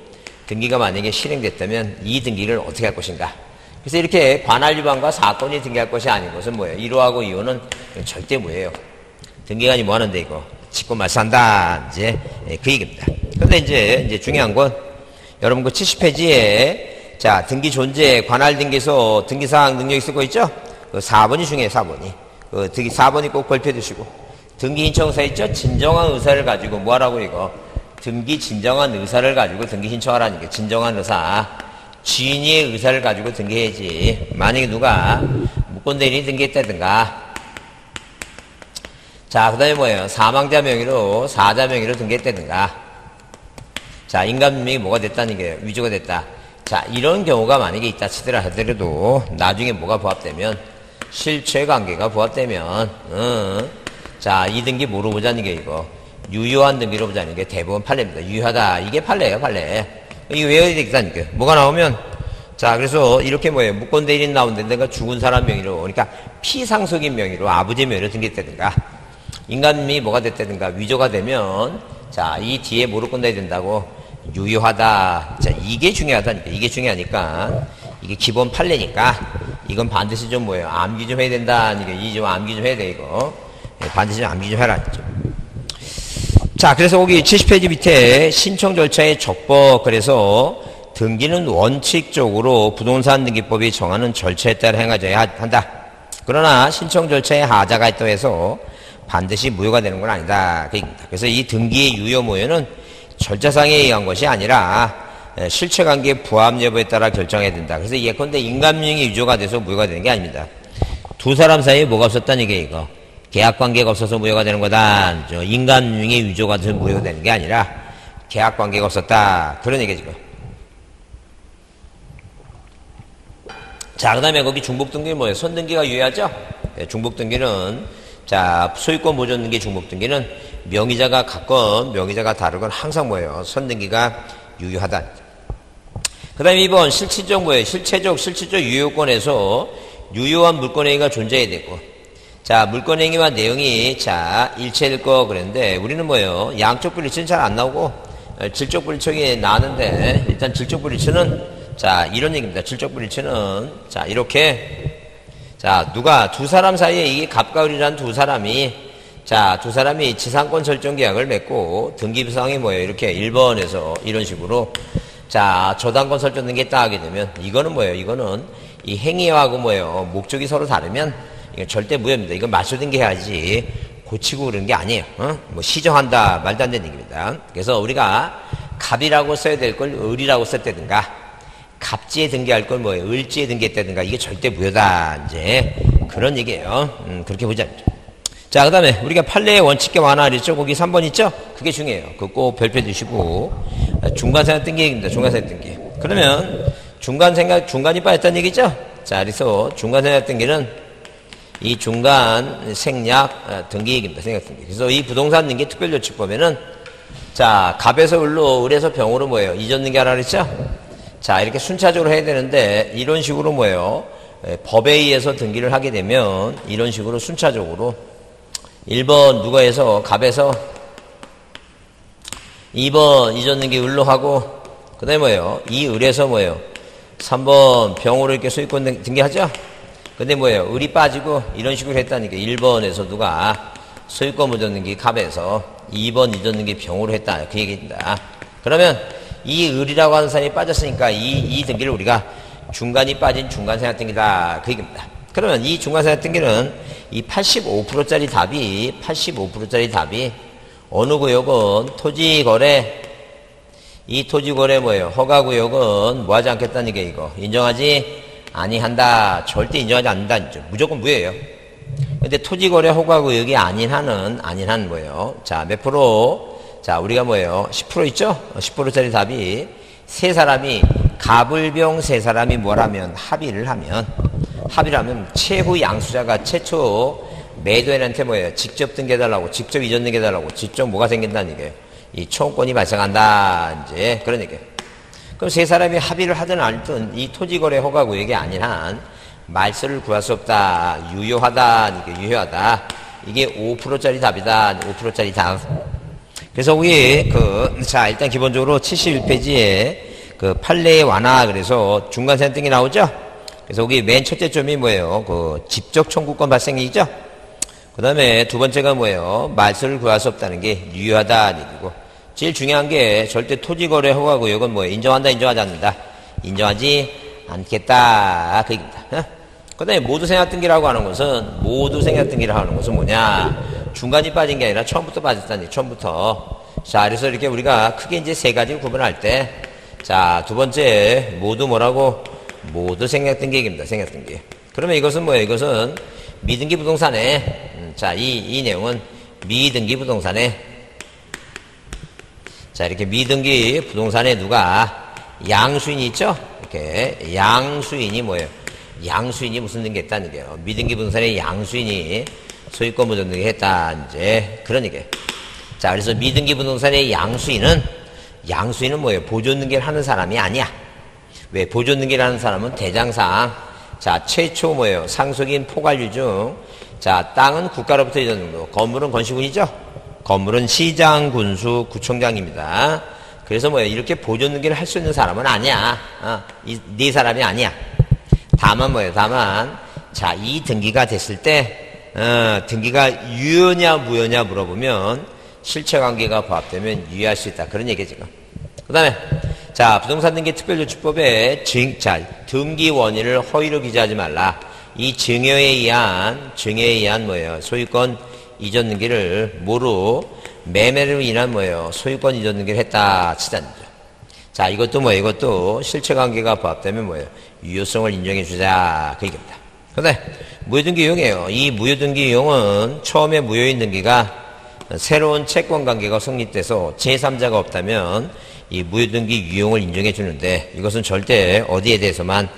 등기가 만약에 실행됐다면, 이 등기를 어떻게 할 것인가? 그래서 이렇게 관할 위반과 사건이 등기할 것이 아닌 것은 뭐예요? 일 호하고 이 호는 절대 뭐예요? 등기관이 뭐 하는데, 이거? 직권 말소한다. 이제, 그 얘기입니다. 근데 이제, 이제 중요한 건, 여러분 그 칠십 페이지에, 자, 등기 존재, 관할 등기소, 등기사항 능력이 쓰고 있죠? 그 사 번이 중요해요, 사 번이. 그 등기 사 번이 꼭 골표해두시고, 등기 신청서 있죠? 진정한 의사를 가지고 뭐하라고 이거? 등기 진정한 의사를 가지고 등기 신청하라는 게 진정한 의사, 지인의 의사를 가지고 등기해야지. 만약에 누가 무권대리인이 등기했다든가, 자, 그 다음에 뭐예요? 사망자 명의로, 사자 명의로 등기했다든가, 자, 인감명이 뭐가 됐다는 게 위조가 됐다. 자, 이런 경우가 만약에 있다 치더라 하더라도 나중에 뭐가 부합되면, 실체관계가 부합되면, 음. 자, 이 등기 뭐로 보자는 게 이거? 유효한 등기로 보자는 게 대법원 판례입니다. 유효하다. 이게 판례예요, 판례. 이거 외워야 되겠다니까. 뭐가 나오면, 자, 그래서 이렇게 뭐예요? 무권대리인 나온다든가, 죽은 사람 명의로, 그러니까 피상속인 명의로, 아버지 명의로 등기했다든가, 인간이 뭐가 됐다든가, 위조가 되면, 자, 이 뒤에 뭐로 끝내야 된다고? 유효하다. 자, 이게 중요하다니까. 이게 중요하니까. 이게 기본 판례니까. 이건 반드시 좀 뭐예요? 암기 좀 해야 된다. 이 좀 암기 좀 해야 돼, 이거. 반드시 좀 암기 좀 해라. 자, 그래서 거기 칠십 페이지 밑에 신청 절차의 적법. 그래서 등기는 원칙적으로 부동산 등기법이 정하는 절차에 따라 행하져야 한다. 그러나 신청 절차에 하자가 있다고 해서 반드시 무효가 되는 건 아니다. 그래서 이 등기의 유효 무효는 절차상에 의한 것이 아니라 실체관계 부합 여부에 따라 결정해야 된다. 그래서 예컨대 인감명이 위조가 돼서 무효가 되는 게 아닙니다. 두 사람 사이에 뭐가 없었다는 게 이거 계약관계가 없어서 무효가 되는 거다. 인감명이 위조가 돼서 무효가 되는 게 아니라 계약관계가 없었다. 그런 얘기죠. 자, 그 다음에 거기 중복등기는 뭐예요? 선등기가 유효하죠? 네, 중복등기는, 자, 소유권 보존등기 중복등기는 명의자가 같건 명의자가 다르건 항상 뭐예요? 선등기가 유효하다. 그 다음에 이 번 실체적 뭐예요? 실체적, 실체적 유효권에서 유효한 물권행위가 존재해야 되고, 자, 물권행위와 내용이, 자, 일체될 거 그랬는데, 우리는 뭐예요? 양쪽 불일치는 잘 안 나오고 질적 불일치가 나는데, 일단 질적 불일치는, 자, 이런 얘기입니다. 질적 불일치는, 자, 이렇게, 자, 누가 두 사람 사이에 이 갑과 을이라는 두 사람이, 자, 두 사람이 지상권 설정 계약을 맺고, 등기부상이 뭐예요? 이렇게 일 번에서 이런 식으로, 자, 저당권 설정 등기에 따하게 되면, 이거는 뭐예요? 이거는 이 행위하고 뭐예요? 목적이 서로 다르면, 이건 절대 무효입니다. 이건 맞춰 등기해야지, 고치고 그런 게 아니에요. 어? 뭐 시정한다, 말도 안 되는 얘기입니다. 그래서 우리가 갑이라고 써야 될 걸 을이라고 썼다든가, 갑지에 등기할 걸 뭐예요? 을지에 등기했다든가, 이게 절대 무효다. 이제, 그런 얘기예요. 음, 그렇게 보자. 자, 그 다음에 우리가 판례의 원칙에 완화 그랬죠? 거기 삼 번 있죠? 그게 중요해요. 그거 꼭 별표 주시고. 중간생각 등기 얘기입니다. 중간생각 등기. 그러면 중간생각, 중간이 빠졌다는 얘기죠? 자, 그래서 중간생각 등기는 이 중간 생략 등기 얘기입니다. 생략 등기. 그래서 이 부동산 등기 특별조치 보면은, 자, 갑에서 을로, 을에서 병으로 뭐예요? 이전 등기 하라 그랬죠? 자, 이렇게 순차적으로 해야 되는데, 이런 식으로 뭐예요? 법에 의해서 등기를 하게 되면, 이런 식으로 순차적으로 일 번 누가 해서 갑에서, 이 번 이전 등기 을로 하고, 그 다음에 뭐예요? 이 을에서 뭐예요? 삼 번 병으로 이렇게 소유권 등기하죠? 근데 뭐예요? 을이 빠지고 이런 식으로 했다니까. 일 번에서 누가 소유권 보존 등기 갑에서, 이 번 이전 등기 병으로 했다. 그 얘기입니다. 그러면 이 을이라고 하는 사람이 빠졌으니까 이, 이 등기를 우리가 중간이 빠진 중간생각 등기다. 그 얘기입니다. 그러면 이 중간생각 등기는 이 팔십오 퍼센트짜리 답이, 팔십오 퍼센트짜리 답이 어느 구역은 토지 거래, 이 토지거래 뭐예요? 허가구역은 뭐 하지 않겠다는 얘기예요. 이거 인정하지 아니한다. 절대 인정하지 않는다. 무조건 무예요. 근데 토지거래 허가구역이 아닌 한은 아닌 한 뭐예요? 자, 몇 프로? 자, 우리가 뭐예요? 십 퍼센트 있죠? 십 퍼센트짜리 답이 세 사람이 가불병 세 사람이 뭐라면 합의를 하면 합의를 하면 최후 양수자가 최초 매도인한테 뭐예요? 직접 등기해달라고 직접 이전 등기해달라고 직접 뭐가 생긴다는 얘기예요. 이 청구권이 발생한다. 이제 그런 얘기예요. 그럼 세 사람이 합의를 하든 않든 이 토지거래 허가구역이 아닌 한 말소를 구할 수 없다. 유효하다. 이게 유효하다. 이게 오 퍼센트짜리 답이다. 오 퍼센트짜리 답. 그래서 우리 그 자 일단 기본적으로 칠십일 페이지에 그 판례의 완화 그래서 중간세 등이 나오죠. 그래서 우리 맨 첫째 점이 뭐예요? 그 직접 청구권 발생이죠. 그다음에 두 번째가 뭐예요? 말소를 구할 수 없다는 게 유효하다 얘기고. 제일 중요한 게 절대 토지거래 허가구역은 뭐예요? 인정한다, 인정하지 않는다. 인정하지 않겠다. 그 얘기입니다. 어? 그 다음에 모두 생략등기라고 하는 것은, 모두 생략등기라고 하는 것은 뭐냐? 중간이 빠진 게 아니라 처음부터 빠졌다니, 처음부터. 자, 그래서 이렇게 우리가 크게 이제 세 가지 구분할 때, 자, 두 번째, 모두 뭐라고? 모두 생략등기 얘기입니다, 생략등기. 그러면 이것은 뭐예요? 이것은 미등기 부동산에, 음, 자, 이, 이 내용은 미등기 부동산에, 자, 이렇게 미등기 부동산에 누가 양수인이 있죠? 이렇게 양수인이 뭐예요? 양수인이 무슨 등기 했다는 얘기예요. 미등기 부동산에 양수인이 소유권 보존 등기 했다. 이제 그런 얘기예요. 자, 그래서 미등기 부동산의 양수인은 양수인은 뭐예요? 보존 등기를 하는 사람이 아니야. 왜? 보존 등기를 하는 사람은 대장상 자, 최초 뭐예요? 상속인 포괄 유증. 자, 땅은 국가로부터 이전 등록. 건물은 건시군이죠? 건물은 시장, 군수, 구청장입니다. 그래서 뭐예요? 이렇게 보존 등기를 할 수 있는 사람은 아니야. 어, 이, 네 사람이 아니야. 다만 뭐예요? 다만 자, 이 등기가 됐을 때 어, 등기가 유효냐 무효냐 물어보면 실체관계가 부합되면 유효할 수 있다. 그런 얘기 지금. 그 다음에 자, 부동산 등기 특별조치법에 증, 자, 등기 원인을 허위로 기재하지 말라. 이 증여에 의한 증여에 의한 뭐예요? 소유권 이전 등기를 모로 매매로 인한 뭐예요? 소유권 이전 등기를 했다 치다는 거죠. 자, 이것도 뭐예요? 이것도 실체관계가 부합되면 뭐예요? 유효성을 인정해 주자 그 얘기입니다. 그런데 무효등기 이용이에요. 이 무효등기 이용은 처음에 무효인 등기가 새로운 채권관계가 성립돼서 제삼자가 없다면 이 무효등기 이용을 인정해 주는데 이것은 절대 어디에 대해서만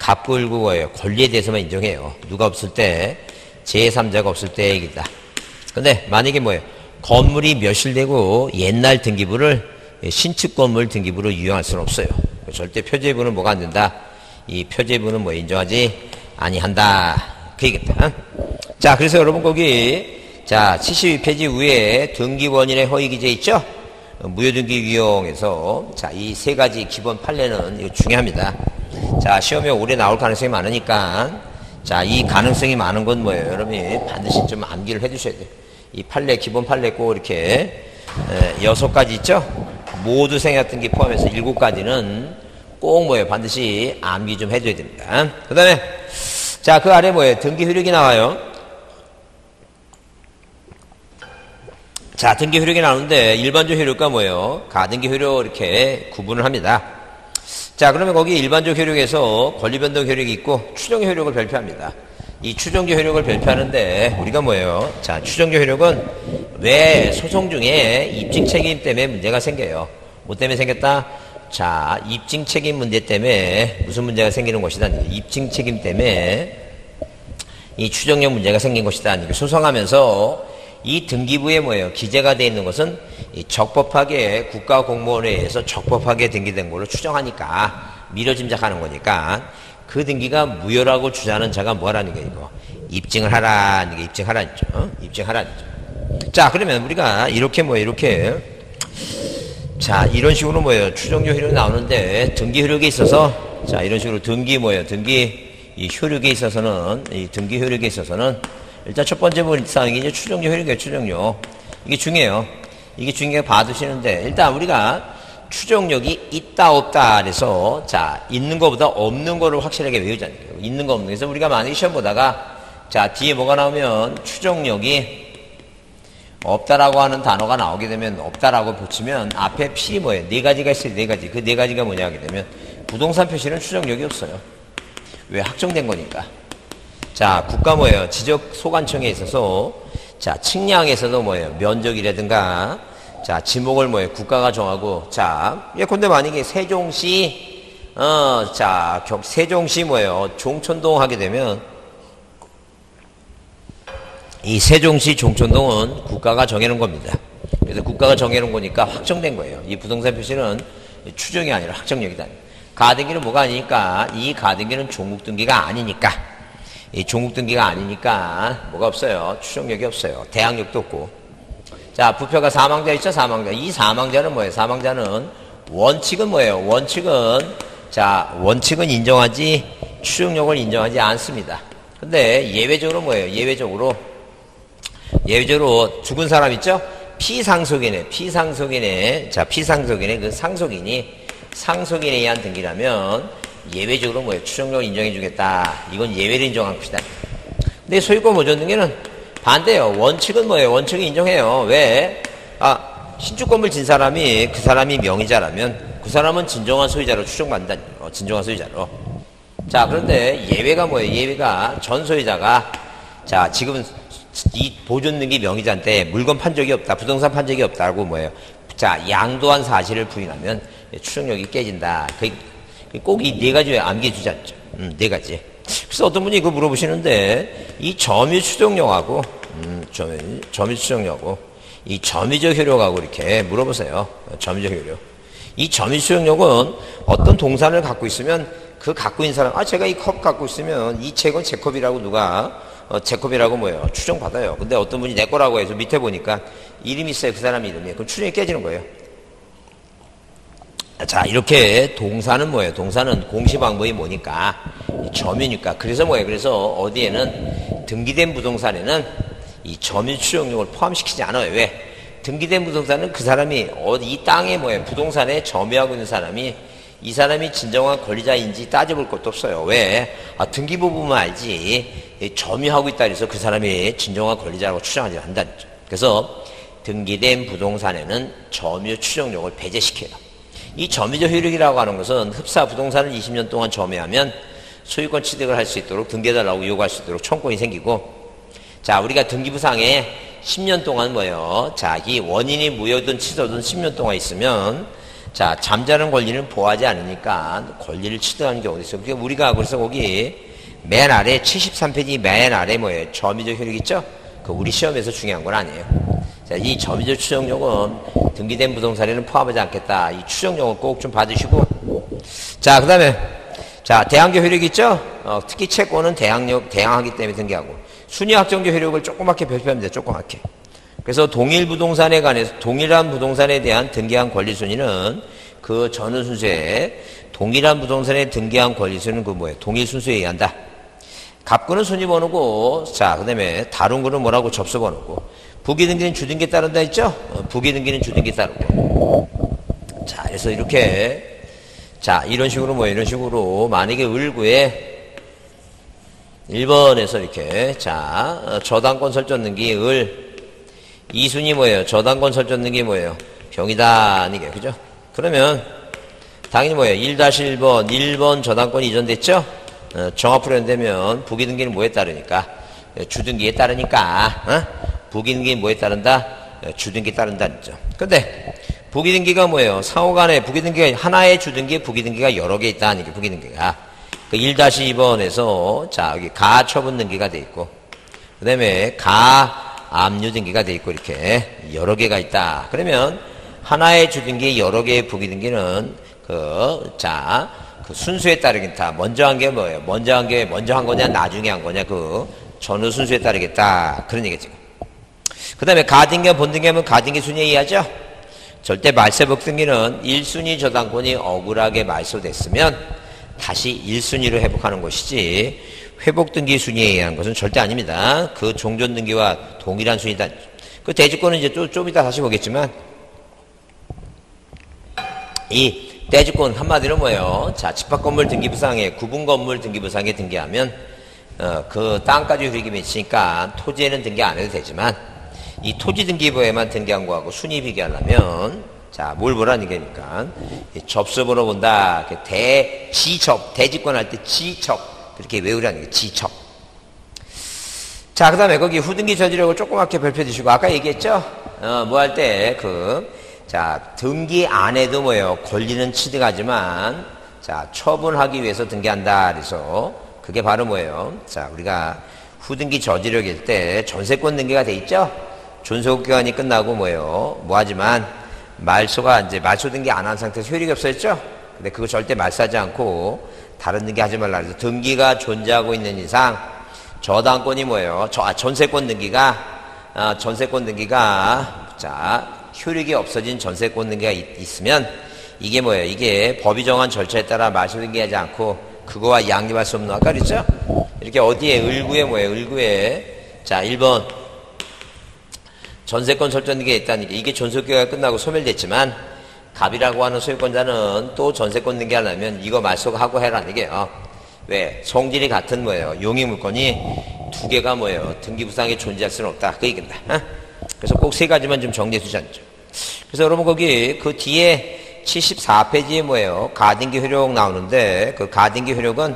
갑불구 거예요. 권리에 대해서만 인정해요. 누가 없을 때 제삼자가 없을 때 얘기다. 근데 만약에 뭐예요? 건물이 멸실되고 옛날 등기부를 신축 건물 등기부로 유형할 수는 없어요. 절대 표제부는 뭐가 안 된다? 이 표제부는 뭐 인정하지 아니한다. 그 얘기입니다. 자, 그래서 여러분 거기 자 칠십이 페이지 위에 등기 원인의 허위 기재 있죠? 무효등기 유형에서 자 이 세 가지 기본 판례는 이거 중요합니다. 자, 시험에 오래 나올 가능성이 많으니까. 자, 이 가능성이 많은 건 뭐예요? 여러분이 반드시 좀 암기를 해 주셔야 돼요. 이 판례, 기본 판례 꼭 이렇게 여섯 가지 있죠? 모두 생략등기 포함해서 일곱 가지는 꼭 뭐예요? 반드시 암기 좀 해줘야 됩니다. 그 다음에, 자, 그 아래 뭐예요? 등기 효력이 나와요. 자, 등기 효력이 나오는데 일반적 효력과 뭐예요? 가등기 효력 이렇게 구분을 합니다. 자, 그러면 거기 일반적 효력에서 권리변동 효력이 있고 추정적 효력을 발표합니다. 이 추정적 효력을 발표하는데 우리가 뭐예요? 자, 추정적 효력은 왜 소송 중에 입증 책임 때문에 문제가 생겨요? 뭐 때문에 생겼다? 자, 입증 책임 문제 때문에 무슨 문제가 생기는 것이다? 입증 책임 때문에 이 추정적 문제가 생긴 것이다. 소송하면서 이 등기부에 뭐예요? 기재가 되어 있는 것은 이 적법하게 국가공무원에 의해서 적법하게 등기된 걸로 추정하니까 미려짐작하는 거니까 그 등기가 무효라고 주장하는 자가 뭐라는 게 이거 입증을 하라는 게 입증하라는 거죠. 입증하라는 거죠. 자, 그러면 우리가 이렇게 뭐 이렇게 자 이런 식으로 뭐예요? 추정적 효력이 나오는데 등기 효력에 있어서 자 이런 식으로 등기 뭐예요? 등기 이 효력에 있어서는 이 등기 효력에 있어서는 일단 첫 번째 부분 사항이 이제 추정적 효력이에요. 추정력 이게 중요해요. 이게 중요하게 봐두시는데 일단 우리가 추정력이 있다 없다 그래서 자 있는 것보다 없는 거를 확실하게 외우자는 거예요. 있는 거 없는 거. 그래서 우리가 만약에 시험 보다가 자 뒤에 뭐가 나오면 추정력이 없다라고 하는 단어가 나오게 되면, 없다라고 붙이면 앞에 P 뭐예요? 네 가지가 있어요. 네 가지. 그 네 가지가 뭐냐 하게 되면 부동산 표시는 추정력이 없어요. 왜? 확정된 거니까. 자, 국가 뭐예요? 지적 소관청에 있어서, 자, 측량에서도 뭐예요? 면적이라든가, 자, 지목을 뭐예요? 국가가 정하고, 자, 예컨대 만약에 세종시, 어, 자, 세종시 뭐예요? 종촌동 하게 되면, 이 세종시 종촌동은 국가가 정해놓은 겁니다. 그래서 국가가 정해놓은 거니까 확정된 거예요. 이 부동산 표시는 추정이 아니라 확정력이다. 가등기는 뭐가 아니니까, 이 가등기는 종국등기가 아니니까, 이 종국등기가 아니니까 뭐가 없어요? 추정력이 없어요. 대항력도 없고. 자, 부표가 사망자 있죠? 사망자. 이 사망자는 뭐예요? 사망자는 원칙은 뭐예요? 원칙은, 자, 원칙은 인정하지 추정력을 인정하지 않습니다. 근데 예외적으로 뭐예요? 예외적으로 예외적으로 죽은 사람 있죠? 피상속인의, 피상속인의, 자, 피상속인의 그 상속인이 상속인에 의한 등기라면 예외적으로 뭐예요? 추정력을 인정해주겠다. 이건 예외를 인정한 것이다. 근데 소유권 보존 등기는 반대예요. 원칙은 뭐예요? 원칙은 인정해요. 왜? 아, 신축건물 진 사람이 그 사람이 명의자라면 그 사람은 진정한 소유자로 추정받는다. 어, 진정한 소유자로. 자, 그런데 예외가 뭐예요? 예외가 전 소유자가, 자, 지금은 이 보존등기 명의자한테 물건 판 적이 없다, 부동산 판 적이 없다고 뭐예요? 자, 양도한 사실을 부인하면 추정력이 깨진다. 꼭 이 네 가지에 암기해주지 않죠. 음, 네 가지. 그래서 어떤 분이 그거 물어보시는데, 이 점유 추정력하고, 음, 점유, 점유 추정력하고, 이 점유적 효력하고 이렇게 물어보세요. 점유적 효력. 이 점유 추정력은 어떤 동산을 갖고 있으면 그 갖고 있는 사람, 아, 제가 이 컵 갖고 있으면 이 책은 제 컵이라고 누가, 어, 제 컵이라고 뭐예요? 추정받아요. 근데 어떤 분이 내 거라고 해서 밑에 보니까 이름이 있어요. 그 사람 이름이. 그럼 추정이 깨지는 거예요. 자, 이렇게 동사는 뭐예요? 동사는 공시 방법이 뭐니까? 점유니까. 그래서 뭐예요? 그래서 어디에는 등기된 부동산에는 이 점유 추정력을 포함시키지 않아요. 왜? 등기된 부동산은 그 사람이 어디 이 땅에 뭐예요? 부동산에 점유하고 있는 사람이 이 사람이 진정한 권리자인지 따져볼 것도 없어요. 왜? 아, 등기 부분만 알지 점유하고 있다 그래서 그 사람이 진정한 권리자라고 추정하지 않는다. 그래서 등기된 부동산에는 점유 추정력을 배제시켜요. 이 점유적 효력이라고 하는 것은 흡사 부동산을 이십 년 동안 점유하면 소유권 취득을 할 수 있도록 등기해달라고 요구할 수 있도록 청구권이 생기고, 자, 우리가 등기부상에 십 년 동안 뭐예요? 자, 이 원인이 무효든 취소든 십 년 동안 있으면, 자, 잠자는 권리는 보호하지 않으니까 권리를 취득하는 게 어디 있어요? 그러니까 우리가 그래서 거기 맨 아래 칠십삼 페이지 맨 아래 뭐예요? 점유적 효력 있죠? 그 우리 시험에서 중요한 건 아니에요. 자, 이 점유적 추정력은 등기된 부동산에는 포함하지 않겠다. 이 추정력은 꼭 좀 받으시고. 자, 그 다음에, 자, 대항력 효력이 있죠? 어, 특히 채권은 대항력, 대항하기 때문에 등기하고. 순위 확정적 효력을 조그맣게 표시합니다. 조그맣게. 그래서 동일 부동산에 관해서, 동일한 부동산에 대한 등기한 권리순위는 그 전후 순서에, 동일한 부동산에 등기한 권리순위는 그 뭐예요? 동일 순서에 의한다. 갑구는 순위번호고, 자, 그 다음에 다른 구는 뭐라고? 접수번호고. 부기등기는 주등기에 따른다 했죠? 부기등기는 주등기에 따르고. 자, 그래서 이렇게, 자, 이런 식으로 뭐 이런 식으로 만약에 을구에 일 번에서 이렇게, 자, 저당권 설정등기 을, 이 순위 뭐예요? 저당권 설정등기 뭐예요? 병이다. 이게 그죠? 그러면 당연히 뭐예요? 일 다시 일 번, 일 번 저당권이 이전됐죠? 어, 정합프로되면 부기등기는 뭐에 따르니까? 주등기에 따르니까. 어? 부기등기는 뭐에 따른다? 주등기에 따른다는 점. 근데 부기등기가 뭐예요? 상호간에 부기등기가 하나의 주등기에 부기등기가 여러 개 있다 하니까 부기등기가 그 일 다시 이 번에서 자 여기 가처분등기가 돼 있고 그 다음에 가압류등기가 돼 있고 이렇게 여러 개가 있다. 그러면 하나의 주등기에 여러 개의 부기등기는 그 자 그 순수에 따르겠다. 먼저 한 게 뭐예요? 먼저 한 게 먼저 한 거냐 나중에 한 거냐 그 전후 순수에 따르겠다. 그런 얘기죠. 그 다음에 가등기와 본등기하면 가등기 순위에 의하죠. 절대 말세법 등기는 일 순위 저당권이 억울하게 말소됐으면 다시 일 순위로 회복하는 것이지 회복등기 순위에 의한 것은 절대 아닙니다. 그 종전등기와 동일한 순위다. 그 대주권은 이제 좀, 좀 이따 다시 보겠지만 이 대주권 한마디로 뭐예요? 자, 집합건물 등기부상에 구분건물 등기부상에 등기하면 어, 그 땅까지 효력이 미치니까 토지에는 등기 안 해도 되지만 이 토지등기부에만 등기한 거하고 순입비교하려면 자, 뭘 보라는 얘기니까 접속으로 본다. 대, 지적, 대집권 할 때 지적 그렇게 외우라는 게 지적. 자, 그 다음에 거기 후등기 저지력을 조그맣게 별표주시고 아까 얘기했죠? 어, 뭐 할 때 그 자, 등기 안 해도 뭐예요? 권리는 취득하지만 자, 처분하기 위해서 등기한다. 그래서 그게 바로 뭐예요? 자, 우리가 후등기 저지력일 때 전세권 등기가 돼 있죠? 존속기간이 끝나고 뭐예요? 뭐하지만 말소가 이제 말소 등기 안 한 상태에서 효력이 없어졌죠? 근데 그거 절대 말소하지 않고 다른 등기 하지 말라 그래서 등기가 존재하고 있는 이상 저당권이 뭐예요? 저, 아, 전세권 등기가 아, 전세권 등기가 자 효력이 없어진 전세권 등기가 있, 있으면 이게 뭐예요? 이게 법이 정한 절차에 따라 말소 등기하지 않고 그거와 양립할 수 없는 아까 그랬죠? 이렇게 어디에 을구에 뭐예요? 을구에 자 일 번 전세권 설정등기가 있다는 게 이게 존속기간이 끝나고 소멸됐지만 갑이라고 하는 소유권자는 또 전세권 등기하려면 이거 말소하고 해라는 얘기예요. 왜? 성질이 같은 뭐예요? 용의물건이 두 개가 뭐예요? 등기부상에 존재할 수는 없다. 그 얘기입니다. 어? 그래서 꼭 세 가지만 좀 정리해 주셨죠. 그래서 여러분 거기 그 뒤에 칠십사 페이지에 뭐예요? 가등기 효력 나오는데 그 가등기 효력은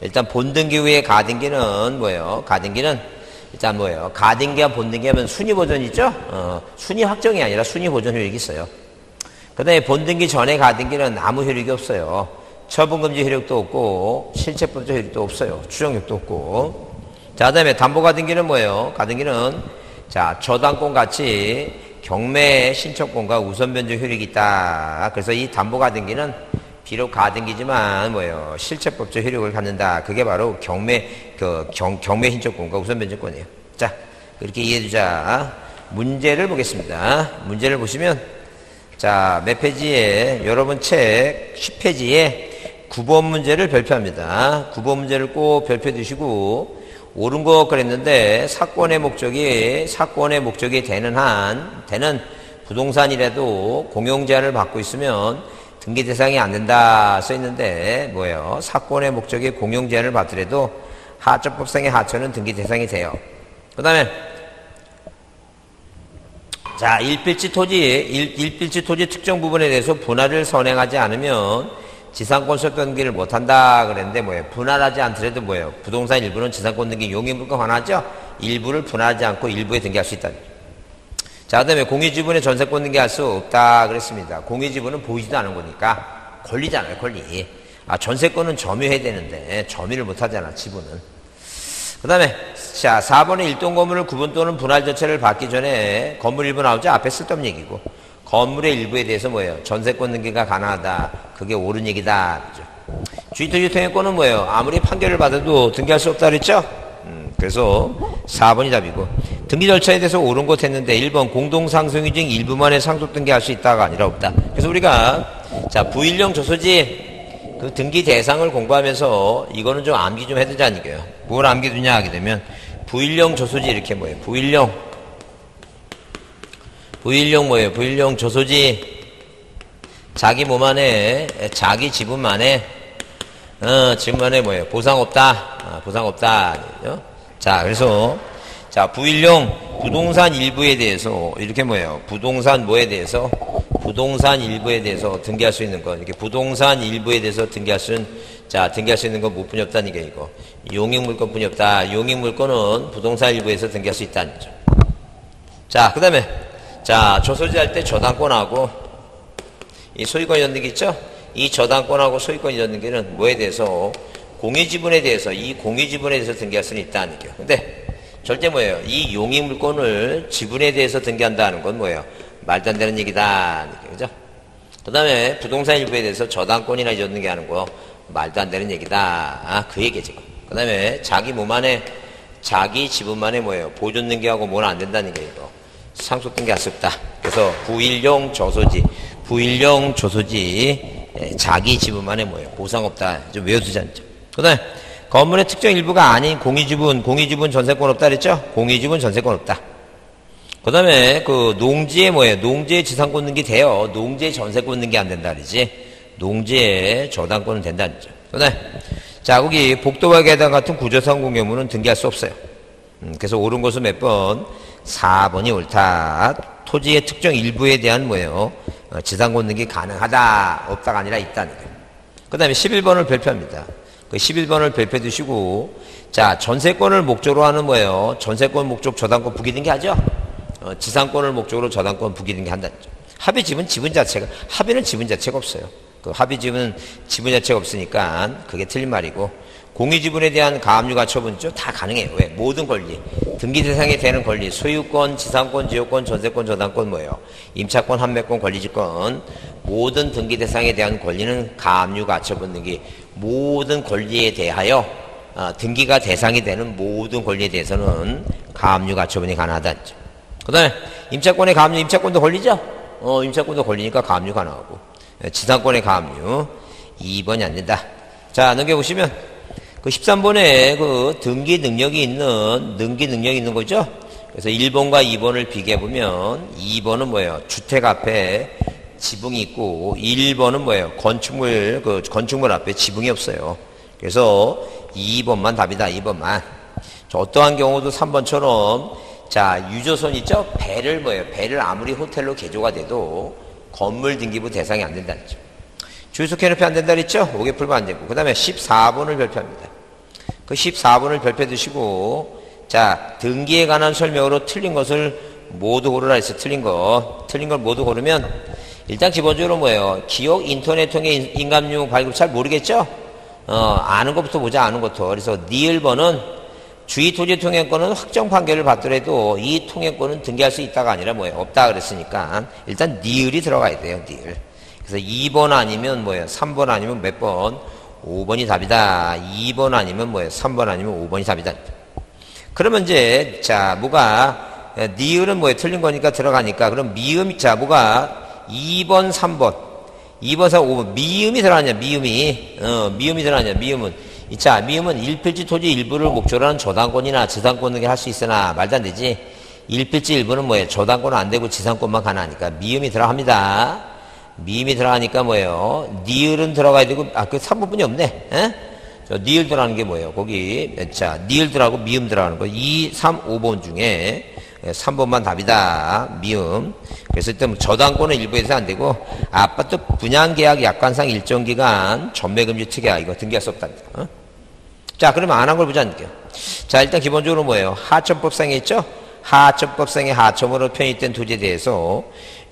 일단 본등기 후에 가등기는 뭐예요? 가등기는 일단 뭐예요? 가등기와 본등기 하면 순위 보존 있죠? 어, 순위 확정이 아니라 순위 보존 효력이 있어요. 그 다음에 본등기 전에 가등기는 아무 효력이 없어요. 처분금지 효력도 없고 실체법적 효력도 없어요. 추정력도 없고. 자, 그 다음에 담보가등기는 뭐예요? 가등기는 자 저당권 같이 경매 신청권과 우선 변경 효력이 있다. 그래서 이 담보 가등기는 비록 가등기지만 뭐예요? 실체법적 효력을 갖는다. 그게 바로 경매 그 경, 경매 신청권과 우선 변경권이에요. 자, 이렇게 이해해 주자. 문제를 보겠습니다. 문제를 보시면 자, 몇 페이지에 여러분 책 십 페이지에 구 번 문제를 별표합니다. 구 번 문제를 꼭 별표해 주시고 옳은 거 그랬는데 사건의 목적이 사건의 목적이 되는 한 되는 부동산이라도 공용 제한을 받고 있으면 등기 대상이 안 된다 써 있는데 뭐예요? 사건의 목적이 공용 제한을 받더라도 하천법상의 하천은 등기 대상이 돼요. 그다음에 자, 일필지 토지 일, 일필지 토지 특정 부분에 대해서 분할을 선행하지 않으면 지상권 설정등기를 못한다 그랬는데 뭐예요? 분할하지 않더라도 뭐예요? 부동산 일부는 지상권 등기 용의물건 관하죠? 일부를 분할하지 않고 일부에 등기할 수 있다. 자, 그 다음에 공유지분에 전세권 등기할 수 없다 그랬습니다. 공유지분은 보이지도 않은 거니까 권리잖아요. 권리. 아, 전세권은 점유해야 되는데 점유를 못하잖아. 지분은. 그 다음에 자 사 번에 일동 건물을 구분 또는 분할 전체를 받기 전에 건물 일부 나오죠? 앞에 쓸데없는 얘기고. 건물의 일부에 대해서 뭐예요? 전세권 등기가 가능하다. 그게 옳은 얘기다. 주택유통행권은 뭐예요? 아무리 판결을 받아도 등기할 수 없다 그랬죠? 음, 그래서 사 번이 답이고 등기 절차에 대해서 옳은 것 했는데 일 번 공동상속인 중 일부만의 상속 등기할 수 있다가 아니라 없다. 그래서 우리가 자 부일령 조소지 그 등기 대상을 공부하면서 이거는 좀 암기 좀 해두자는 얘기예요. 뭘 암기 두냐 하게 되면 부일령 조소지 이렇게 뭐예요? 부일령 부일용 뭐예요? 부일용 조소지 자기 몸 안에 자기 지분만에 어, 지분만에 뭐예요? 보상 없다. 아, 보상 없다. 그죠? 자, 그래서 자 부일용 부동산 일부에 대해서 이렇게 뭐예요? 부동산 뭐에 대해서 부동산 일부에 대해서 등기할 수 있는 거 이렇게 부동산 일부에 대해서 등기할 수 있는 자 등기할 수 있는 건 무엇뿐이 없다는 게 이거 용익물권뿐이 없다. 용익물권은 부동산 일부에서 등기할 수 있다는 거죠. 자, 그다음에 자, 조소지 할 때 저당권하고 이 소유권 이전 등기 있죠? 이 저당권하고 소유권 이전 등기는 뭐에 대해서? 공유지분에 대해서, 이 공유지분에 대해서 등기할 수는 있다는 얘기예요. 근데 절대 뭐예요? 이 용의물권을 지분에 대해서 등기한다는 건 뭐예요? 말도 안 되는 얘기다. 그죠? 그 다음에 부동산 일부에 대해서 저당권이나 이전 등기하는 거 말도 안 되는 얘기다. 아, 그 얘기지. 그 다음에 자기 몸 안에, 자기 지분만에 뭐예요? 보존 등기하고 뭐는 안 된다는 게 이거. 상속 등기할 수 없다. 그래서 부일용 조소지, 부일용 조소지 예, 자기 지분만에 뭐예요? 보상 없다. 좀 외워두지 않죠. 그다음에 건물의 특정 일부가 아닌 공유지분, 공유지분 전세권 없다 그랬죠? 공유지분 전세권 없다. 그다음에 그 농지에 뭐예요? 농지에 지상권 등기 돼요. 농지에 전세권 등기 안 된다 그러지. 농지에 저당권은 된다 그랬죠. 그다음에 자 거기 복도와 계단 같은 구조상 공유물은 등기할 수 없어요. 음, 그래서 옳은 것은 몇 번? 사 번이 옳다. 토지의 특정 일부에 대한 뭐예요? 어, 지상 권등이 가능하다. 없다가 아니라 있다는 거예요. 그 다음에 십일 번을 발표합니다. 그 십일 번을 발표해 두시고, 자, 전세권을 목적으로 하는 뭐예요? 전세권 목적 저당권 부기등기 하죠? 어, 지상권을 목적으로 저당권 부기등기 한다. 합의지분 지분 자체가, 합의는 지분 자체가 없어요. 그 합의지분은 지분 자체가 없으니까 그게 틀린 말이고, 공유지분에 대한 가압류 가처분 있죠? 다 가능해요. 왜? 모든 권리, 등기 대상에 되는 권리, 소유권, 지상권, 지역권, 전세권, 저당권 뭐예요? 임차권, 환매권, 권리지권, 모든 등기 대상에 대한 권리는 가압류 가처분 등기, 모든 권리에 대하여 아, 등기가 대상이 되는 모든 권리에 대해서는 가압류 가처분이 가능하다. 그 다음에 임차권의 가압류, 임차권도 권리죠? 어, 임차권도 권리니까 가압류 가능하고, 지상권의 가압류 이 번이 안 된다. 자, 넘겨보시면 그 십삼 번에 그 등기 능력이 있는, 등기 능력이 있는 거죠. 그래서 일 번과 이 번을 비교해 보면 이 번은 뭐예요? 주택 앞에 지붕이 있고, 일 번은 뭐예요? 건축물, 그 건축물 앞에 지붕이 없어요. 그래서 이 번만 답이다. 이 번만. 자, 어떠한 경우도 삼 번처럼 자, 유조선 있죠? 배를 뭐예요? 배를 아무리 호텔로 개조가 돼도 건물 등기부 대상이 안 된다는 거죠. 주유소 캐노피 안 된다 그랬죠? 오 개 풀면 안 되고. 그 다음에 십사 번을 발표합니다. 그 십사 번을 발표해 두시고, 자, 등기에 관한 설명으로 틀린 것을 모두 고르라 해서 틀린 거, 틀린 걸 모두 고르면, 일단 기본적으로 뭐예요? 기억, 인터넷 통해 인감용 발급 잘 모르겠죠? 어, 아는 것부터 보자, 아는 것부터. 그래서 니을 번은 주의 토지 통행권은 확정 판결을 받더라도 이 통행권은 등기할 수 있다가 아니라 뭐예요? 없다 그랬으니까, 일단 니을이 들어가야 돼요, 니을. 그래서 이 번 아니면 뭐예요? 삼 번 아니면 몇 번? 오 번이 답이다. 이 번 아니면 뭐예요? 삼 번 아니면 오 번이 답이다. 그러면 이제, 자, 뭐가, 니을은 뭐예요? 틀린 거니까 들어가니까. 그럼 미음, 자, 뭐가 이 번, 삼 번. 이 번, 삼 번, 오 번. 미음이 들어가냐, 미음이. 어, 미음이 들어가냐, 미음은. 자, 미음은 일필지 토지 일부를 목적으로 하는 저당권이나 지상권 등에 할 수 있으나, 말도 안 되지. 일필지 일부는 뭐예요? 저당권은 안 되고 지상권만 가능하니까. 미음이 들어갑니다. 미음이 들어가니까 뭐예요? 니을은 들어가야 되고, 아, 그 삼 번뿐이 없네. 에? 저 니을 들어가는 게 뭐예요? 거기, 자, 니을 들어가고 미음 들어가는 거. 이, 삼, 오 번 중에 삼 번만 답이다. 미음. 그래서 일단 저당권은 일부에서 안 되고, 아파트 분양계약 약관상 일정기간 전매금지 특이야. 이거 등기할 수 없답니다. 어? 자, 그러면 안 한 걸 보지 않을게요. 자, 일단 기본적으로 뭐예요? 하천법상에 있죠? 하천법상의 하천으로 편입된 토지에 대해서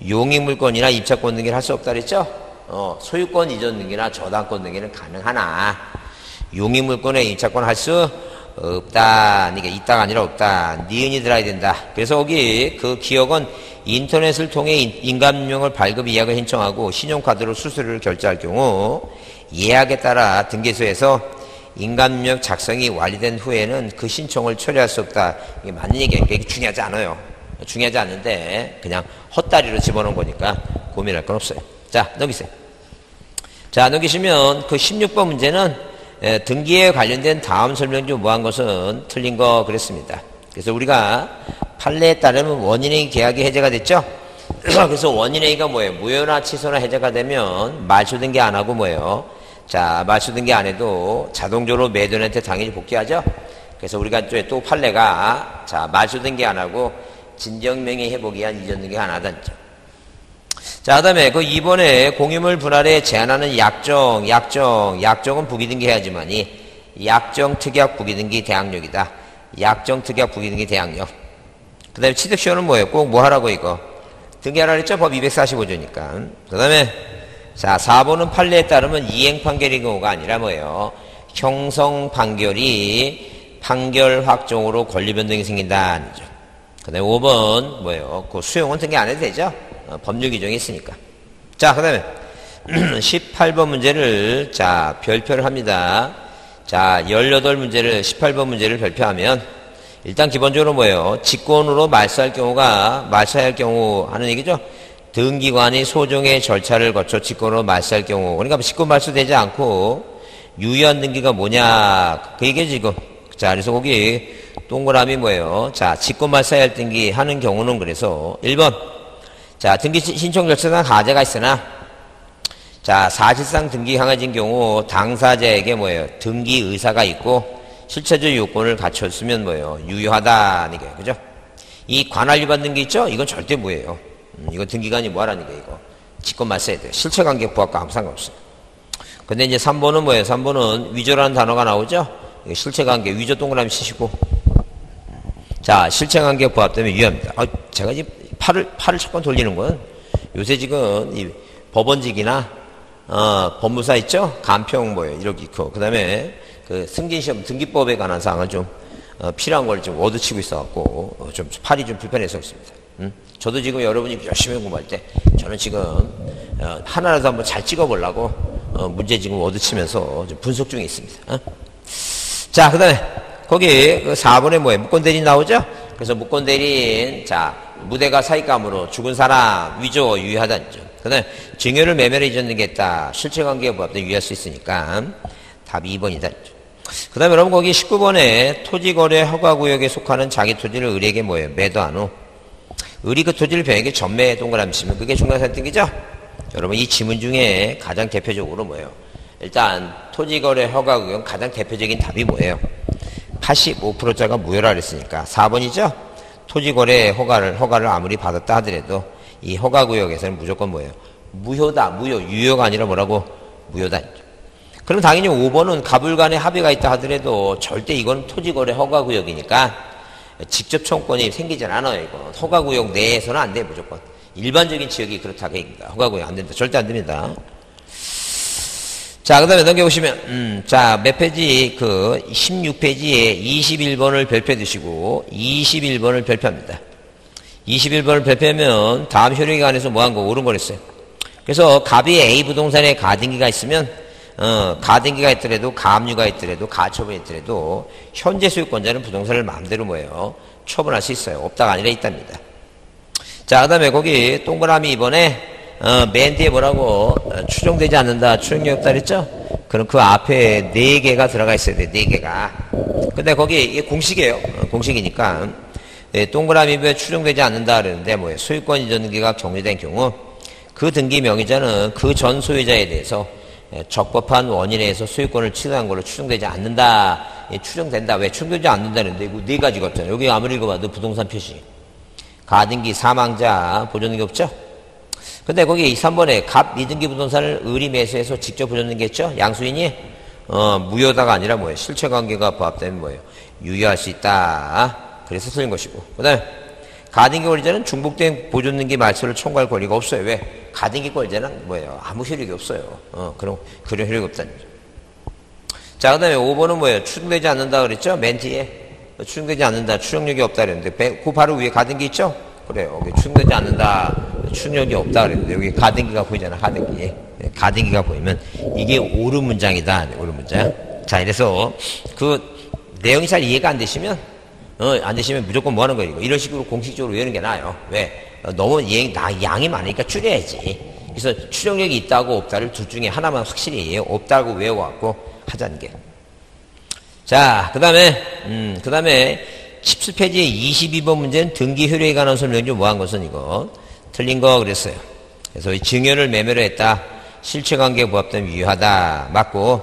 용익물권이나 임차권 등기를 할 수 없다 그랬죠? 어, 소유권 이전 등기나 저당권 등기는 가능하나 용익물권에 임차권 할 수 없다. 그러니까 있다가 아니라 없다. 니은이 들어야 된다. 그래서 거기 그 기억은 인터넷을 통해 인감용을 발급 예약을 신청하고 신용카드로 수수료를 결제할 경우 예약에 따라 등기소에서 인감용 작성이 완료된 후에는 그 신청을 처리할 수 없다. 이게 맞는 얘기니까 이게 중요하지 않아요. 중요하지 않은데 그냥 헛다리로 집어넣은 거니까 고민할 건 없어요. 자, 넘기세요. 자, 넘기시면 그 십육 번 문제는 에, 등기에 관련된 다음 설명주 뭐한 것은 틀린 거 그랬습니다. 그래서 우리가 판례에 따르면 원인 A 계약이 해제가 됐죠? 그래서 원인 A가 뭐예요? 무효나 취소나 해제가 되면 말소 등기 안 하고 뭐예요? 자, 말소 등기 안 해도 자동적으로 매도인한테 당연히 복귀하죠? 그래서 우리가 또 판례가 자, 말소 등기 안 하고 진정명의 회복에 의한 이전 등기가 안 하다. 자, 그 다음에 그 이번에 공유물 분할에 제한하는 약정, 약정, 약정은 부기등기 해야지만이 약정 특약 부기등기 대항력이다. 약정 특약 부기등기 대항력. 그 다음에 취득시효는 뭐예요? 꼭 뭐 하라고 이거? 등기하라고 했죠? 법 이백사십오 조니까. 그 다음에 자, 사 번은 판례에 따르면 이행 판결인 경우가 아니라 뭐예요? 형성 판결이 판결 확정으로 권리 변동이 생긴다. 그 다음에 오 번 뭐예요? 그 수용은 등기 안 해도 되죠? 어, 법률 규정이 있으니까. 자, 그 다음에 십팔 번 문제를 자, 별표를 합니다. 자, 십팔 문제를 십팔 번 문제를 별표하면 일단 기본적으로 뭐예요? 직권으로 말소할 경우가 말소할 경우 하는 얘기죠? 등기관이 소정의 절차를 거쳐 직권으로 말소할 경우, 그러니까 직권 말소되지 않고 유효한 등기가 뭐냐? 그 얘기죠 지금. 자, 그래서 거기 동그라미 뭐예요? 자, 직권 말소할 등기 하는 경우는 그래서 일 번. 자, 등기 신청 절차상 하자가 있으나, 자, 사실상 등기 강해진 경우 당사자에게 뭐예요? 등기 의사가 있고 실체적 요건을 갖췄으면 뭐예요? 유효하다. 그죠? 이 관할료 받는 게 있죠? 이건 절대 무예요. 음, 이건 등기관이 뭐 하라는 거예요, 이거. 직권만 써야 돼요. 실체관계 부합과 아무 상관없습니다. 근데 이제 삼 번은 뭐예요? 삼 번은 위조라는 단어가 나오죠? 실체관계, 위조 동그라미 치시고. 자, 실체관계 부합 때문에 위험합니다. 아, 제가 이제 팔을, 팔을 자꾸 돌리는 건 요새 지금 이 법원직이나, 어, 법무사 있죠? 간평 뭐예요? 이렇게 있고. 그 다음에 그 승진시험 등기법에 관한 사항을 좀, 어, 필요한 걸 좀 얻어치고 있어갖고, 어, 좀 팔이 좀 불편해서 있습니다. 음? 저도 지금 여러분이 열심히 공부할 때 저는 지금, 어, 하나라도 한번 잘 찍어보려고, 어, 문제 지금 얻어치면서 좀 분석 중에 있습니다. 어? 자, 그 다음에 거기 그 사 번에 뭐예요? 무권대리인 나오죠? 그래서 무권대리인, 자, 무대가 사익감으로 죽은 사람 위조 유의하다죠. 그 다음에 증여를 매매로 이전하겠다. 실체관계에 부합돼 유의할 수 있으니까 답이 이 번이다. 그 다음에 여러분 거기 십구 번에 토지거래 허가구역에 속하는 자기 토지를 의리에게 뭐예요? 매도한 후 의리 그 토지를 병에게 전매 동그라미 치면 그게 중간선택이죠? 여러분 이 지문 중에 가장 대표적으로 뭐예요? 일단 토지거래 허가구역 가장 대표적인 답이 뭐예요? 팔십오 퍼센트짜리가 무효라 그랬으니까 사 번이죠? 토지거래 허가를 허가를 아무리 받았다 하더라도 이 허가구역에서는 무조건 뭐예요? 무효다. 무효. 유효가 아니라 뭐라고? 무효다. 그럼 당연히 오 번은 갑을 간에 합의가 있다 하더라도 절대 이건 토지거래 허가구역이니까 직접 청구권이 생기진 않아요. 이건 허가구역 내에서는 안 돼요. 무조건. 일반적인 지역이 그렇다고 얘기합니다. 허가구역 안 된다. 절대 안 됩니다. 자, 그 다음에 넘겨보시면, 음, 자, 몇 페이지, 그, 십육 페이지에 이십일 번을 별표해 두시고, 이십일 번을 별표합니다. 이십일 번을 별표하면, 다음 효력에 관해서 뭐 한 거, 옳은 거랬어요. 그래서, 갑이 A 부동산에 가등기가 있으면, 어, 가등기가 있더라도, 가압류가 있더라도, 가처분이 있더라도, 현재 소유권자는 부동산을 마음대로 뭐예요? 처분할 수 있어요. 없다가 아니라 있답니다. 자, 그 다음에 거기, 동그라미 이번에, 어, 맨 뒤에 뭐라고 어, 추정되지 않는다 추정이 없다 그랬죠? 그럼 그 앞에 네 개가 들어가 있어야 돼. 네 개가. 근데 거기 이게 공식이에요. 어, 공식이니까 예, 동그라미 에 추정되지 않는다 그랬는데 뭐예요? 소유권 이전 등기가 경리된 경우 그 등기 명의자는 그 전 소유자에 대해서 예, 적법한 원인에서 소유권을 취득한 걸로 추정되지 않는다. 예, 추정된다. 왜 추정되지 않는다는데 이거 네 가지가 없잖아요. 여기 아무리 읽어봐도 부동산 표시 가등기 사망자 보존등기 없죠? 근데 거기 삼 번에 갑 미등기 부동산을 의리 매수해서 직접 보존등기했죠? 양수인이 어, 무효다가 아니라 뭐예요? 실체관계가 부합되면 뭐예요? 유효할 수 있다. 그래서 틀린 것이고. 그 다음에 가등기 권리자는 중복된 보존등기 말소를 청구할 권리가 없어요. 왜? 가등기 권리자는 뭐예요? 아무 효력이 없어요. 어, 그런 그런 효력이 없다는 거죠. 자, 그 다음에 오 번은 뭐예요? 추정되지 않는다 그랬죠? 맨 뒤에 추정되지 않는다. 추정력이 없다 그랬는데 그 바로 위에 가등기 있죠? 그래요. 추정되지 않는다. 추정력이 없다 그랬는데 여기 가등기가 보이잖아. 가등기. 가등기가 보이면 이게 옳은 문장이다. 옳은 문장. 자, 이래서 그 내용이 잘 이해가 안 되시면 어, 안 되시면 무조건 뭐 하는 거예요? 이런 식으로 공식적으로 외우는 게 나아요. 왜? 어, 너무 예, 나, 양이 많으니까 줄여야지. 그래서 추정력이 있다고 없다를 둘 중에 하나만 확실히 없다고 외워갖고 하자는 게. 자, 그 다음에 음, 그 다음에 십칠 페이지의 이십이 번 문제는 등기 효력에 관한 설명이 뭐한 것은 이거 틀린 거 그랬어요. 그래서 이 증여를 매매로 했다. 실체관계에 부합되면 유효하다. 맞고.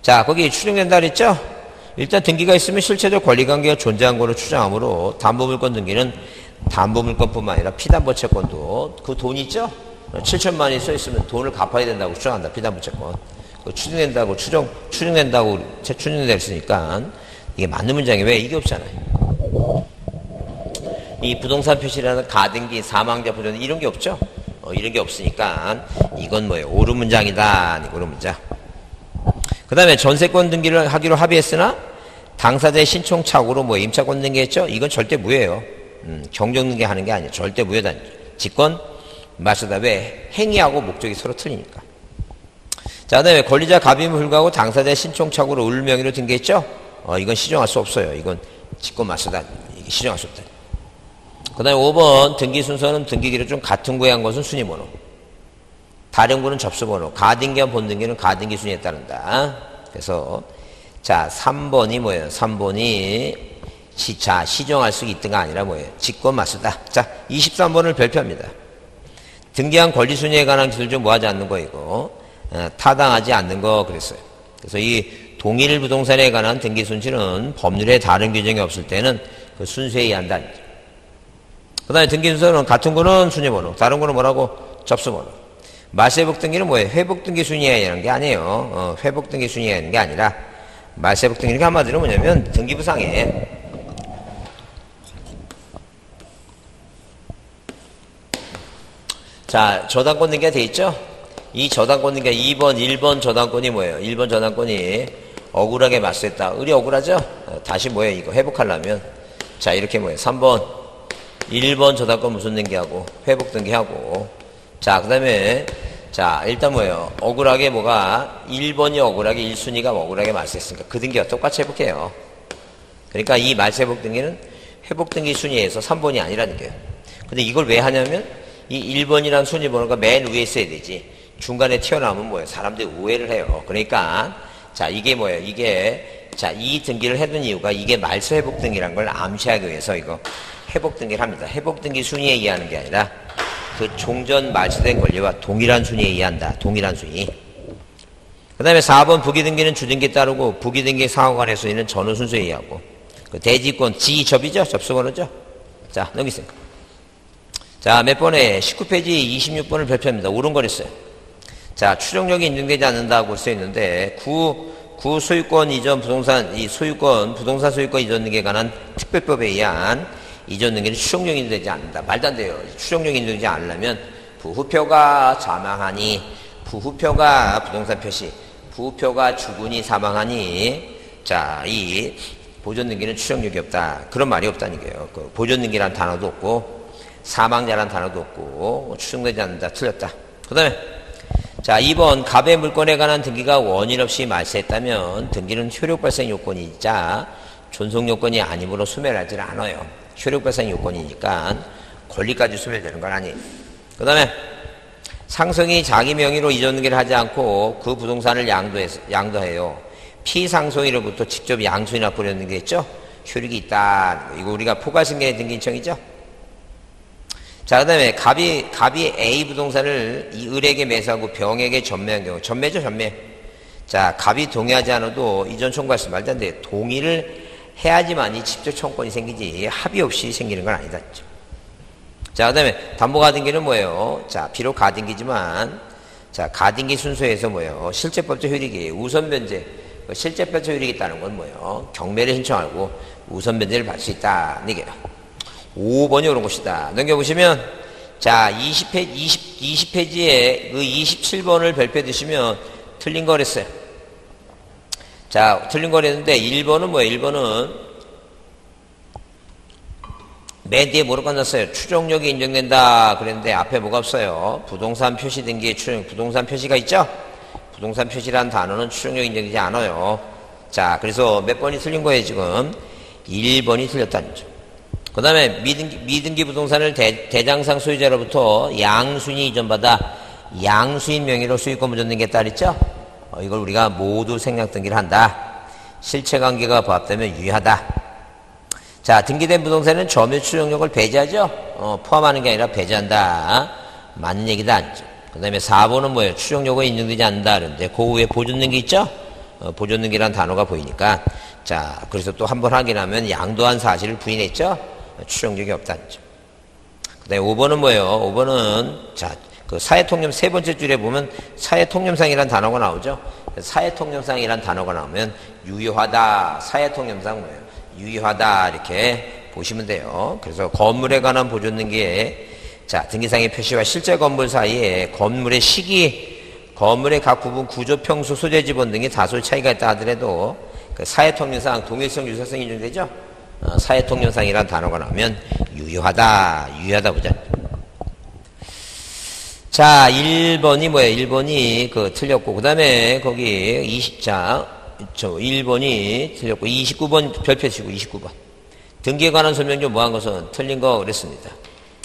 자, 거기 추정된다 그랬죠? 일단 등기가 있으면 실체적 권리관계가 존재한 거로 추정하므로 담보물권 등기는 담보물권뿐만 아니라 피담보채권도 그 돈 있죠? 칠천만이 써있으면 돈을 갚아야 된다고 추정한다. 피담보채권. 추정된다고 추정, 추정된다고 추정됐으니까 이게 맞는 문장이 왜 이게 없잖아요. 이 부동산 표시라는 가등기, 사망자 보존 이런 게 없죠. 어, 이런 게 없으니까 이건 뭐예요? 옳은 문장이다. 옳은 문장. 그 다음에 전세권 등기를 하기로 합의했으나 당사자의 신청착오로 뭐 임차권 등기했죠. 이건 절대 무효예요. 음, 경정등기 하는 게 아니에요. 절대 무효다. 직권 맞서다. 왜? 행위하고 목적이 서로 틀리니까. 자, 그 다음에 권리자 갑임을 불구하고 당사자의 신청착오로 을 명의로 등기했죠. 어, 이건 시정할 수 없어요. 이건 직권 맞서다. 이게 시정할 수 없다. 그 다음에 오 번 등기 순서는 등기기로 좀 같은 구에 한 것은 순위번호 다른 구는 접수번호 가등기와 본등기는 가등기 순위에 따른다. 그래서 자 삼 번이 뭐예요? 삼 번이 시, 자 시정할 수 있든가 아니라 뭐예요? 직권 맞수다. 자 이십삼 번을 별표합니다. 등기한 권리 순위에 관한 기술 좀 뭐하지 않는 거 이거 어, 타당하지 않는 거 그랬어요. 그래서 이 동일 부동산에 관한 등기 순서는 법률에 다른 규정이 없을 때는 그 순서에 의한다. 그 다음에 등기순서는 같은 거는 순위번호, 다른 거는 뭐라고? 접수번호. 말세복등기는 뭐예요? 회복등기 순위에 있는 게 아니에요. 어, 회복등기 순위에 있는 게 아니라 말세복등기는 한마디로 뭐냐면 등기부상에 자 저당권 등기가 돼 있죠? 이 저당권 등기가 이 번, 일 번 저당권이 뭐예요? 일 번 저당권이 억울하게 맞서했다. 의리 억울하죠? 다시 뭐예요? 이거 회복하려면 자 이렇게 뭐예요? 삼 번, 일 번 저당권 무슨 등기하고 회복 등기하고 자 그 다음에 자 일단 뭐예요? 억울하게 뭐가 일 번이 억울하게 일 순위가 억울하게 맞서했으니까 그 등기와 똑같이 회복해요. 그러니까 이 말세회복 등기는 회복 등기 순위에서 삼 번이 아니라는 거예요. 근데 이걸 왜 하냐면 이 일 번이라는 순위 번호가 맨 위에 있어야 되지 중간에 튀어나오면 뭐예요? 사람들이 오해를 해요. 그러니까 자 이게 뭐예요? 이게 자 이 등기를 해둔 이유가 이게 말세 회복 등기라는 걸 암시하기 위해서 이거 회복 등기를 합니다. 회복 등기 순위에 의하는 게 아니라 그 종전 말세된 권리와 동일한 순위에 의한다. 동일한 순위. 그 다음에 사 번 부기 등기는 주등기 따르고 부기 등기 상호간의 순위는 전후 순서에 의하고 그 대지권 지접이죠? 접수번호죠? 자 넘기세요. 자 몇 번에 십구 페이지 이십육 번을 발표합니다. 옳은 걸 했어요. 자, 추정력이 인정되지 않는다고 쓰여 있는데, 구, 구 소유권 이전 부동산, 이 소유권, 부동산 소유권 이전 등기에 관한 특별법에 의한 이전 등기는 추정력이 인정되지 않는다. 말도 안 돼요. 추정력이 인정되지 않으려면, 부후표가 사망하니, 부후표가 부동산 표시, 부후표가 죽으니 사망하니, 자, 이 보존 등기는 추정력이 없다. 그런 말이 없다니까요. 그 보존 등기란 단어도 없고, 사망자란 단어도 없고, 추정되지 않는다. 틀렸다. 그 다음에, 자, 이 번 갑의 물권에 관한 등기가 원인 없이 말세했다면 등기는 효력 발생 요건이자 존속 요건이 아니므로 소멸하지 않아요. 효력 발생 요건이니까 권리까지 소멸되는 건 아니에요. 그 다음에 상속이 자기 명의로 이전 등기를 하지 않고 그 부동산을 양도해서, 양도해요. 피상속인으로부터 직접 양수이나 보려는 게 있죠. 효력이 있다. 이거 우리가 포괄승계의 등기인청이죠. 자, 그 다음에 갑이, 갑이 A 부동산을 이 을에게 매수하고 병에게 전매한 경우, 전매죠, 전매. 자, 갑이 동의하지 않아도 이전 청구할 수 말도 안 돼요. 동의를 해야지만이 직접 청구권이 생기지 합의 없이 생기는 건 아니다. 자, 그 다음에 담보가등기는 뭐예요? 자, 비록 가등기지만, 자, 가등기 순서에서 뭐예요? 실제법적 효력이 우선 변제, 실제법적 효력이 있다는 건 뭐예요? 경매를 신청하고 우선 변제를 받을 수 있다는 얘기예요. 오 번이 옳은 것이다. 넘겨보시면, 자, 이십 페이지, 이십, 이십 페이지에 그 이십칠 번을 별표해 두시면 틀린 걸 했어요. 자, 틀린 걸 했는데, 일 번은 뭐예요? 일 번은 맨 뒤에 뭐로 끝났어요? 추정력이 인정된다. 그랬는데, 앞에 뭐가 없어요? 부동산 표시 등기에 추정, 부동산 표시가 있죠? 부동산 표시란 단어는 추정력이 인정되지 않아요. 자, 그래서 몇 번이 틀린 거예요, 지금? 일 번이 틀렸다는 거죠. 그 다음에 미등기, 미등기 부동산을 대, 대장상 소유자로부터 양수인이 이전받아 양수인 명의로 소유권 보존 등기에 따르죠. 어, 이걸 우리가 모두 생략 등기를 한다. 실체관계가 부합되면 유효하다. 자, 등기된 부동산은 점유 추정력을 배제하죠. 어, 포함하는 게 아니라 배제한다. 맞는 얘기다. 그 다음에 사 번은 뭐예요? 추정력은 인정되지 않는다. 그런데 그 후에 보존 등기 있죠. 어, 보존 등기란 단어가 보이니까 자, 그래서 또 한 번 확인하면 양도한 사실을 부인했죠. 추정력이 없다는 점. 그 다음에 오 번은 뭐예요? 오 번은, 자, 그 사회통념 세 번째 줄에 보면 사회통념상이란 단어가 나오죠? 사회통념상이란 단어가 나오면 유효하다. 사회통념상 뭐예요? 유효하다. 이렇게 보시면 돼요. 그래서 건물에 관한 보존등기에, 자, 등기상의 표시와 실제 건물 사이에 건물의 시기, 건물의 각 부분 구조, 평수, 소재, 지번 등이 다소의 차이가 있다 하더라도 그 사회통념상 동일성, 유사성 인정되죠? 어, 사회통념상이란 단어가 나오면 유효하다. 유효하다 보자. 자, 일 번이 뭐예요? 일 번이 그 틀렸고, 그 다음에 거기 이십 자, 저 일 번이 틀렸고, 이십구 번 별표치고, 이십구 번. 등기에 관한 설명조 뭐한 것은 틀린 거 그랬습니다.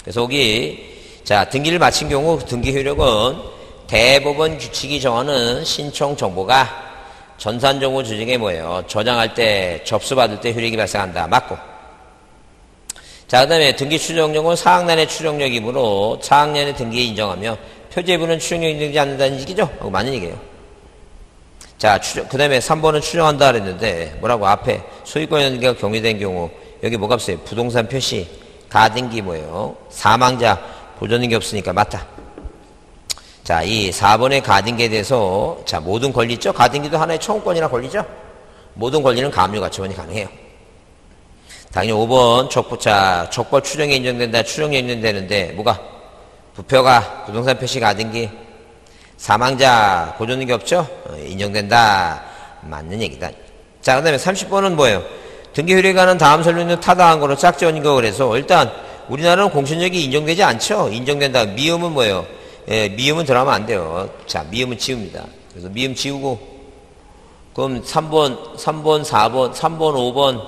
그래서 여기, 자, 등기를 마친 경우 등기 효력은 대법원 규칙이 정하는 신청 정보가 전산정보 조직에 뭐예요? 저장할 때, 접수받을 때 효력이 발생한다. 맞고. 자, 그 다음에 등기 추정력은 사학년의 추정력이므로 사학년의 등기에 인정하며 표제부는 추정력이 인정되지 않는다는 얘기죠? 어, 맞는 얘기예요. 자, 그 다음에 삼 번은 추정한다 그랬는데 뭐라고 앞에 소유권 등기가 경유된 경우 여기 뭐가 없어요? 부동산 표시, 가등기 뭐예요? 사망자 보존된 게 없으니까 맞다. 자, 이 사 번의 가등기에 대해서, 자, 모든 권리 있죠? 가등기도 하나의 청구권이나 권리죠? 모든 권리는 가압류 가처분이 가능해요. 당연히 오 번 족부차 족벌 추정이 인정된다. 추정이 인정되는데 뭐가? 부표가 부동산 표시 가등기 사망자 보존된 게 없죠? 인정된다. 맞는 얘기다. 자, 그 다음에 삼십 번은 뭐예요? 등기효력에 관한 다음 설명은 타당한 거로 짝지어진 거. 그래서 일단 우리나라는 공신력이 인정되지 않죠? 인정된다. 미음은 뭐예요? 예, 미음은 들어가면 안 돼요. 자, 미음은 지웁니다. 그래서 미음 지우고 그럼 삼 번, 삼 번, 사 번, 삼 번, 오 번,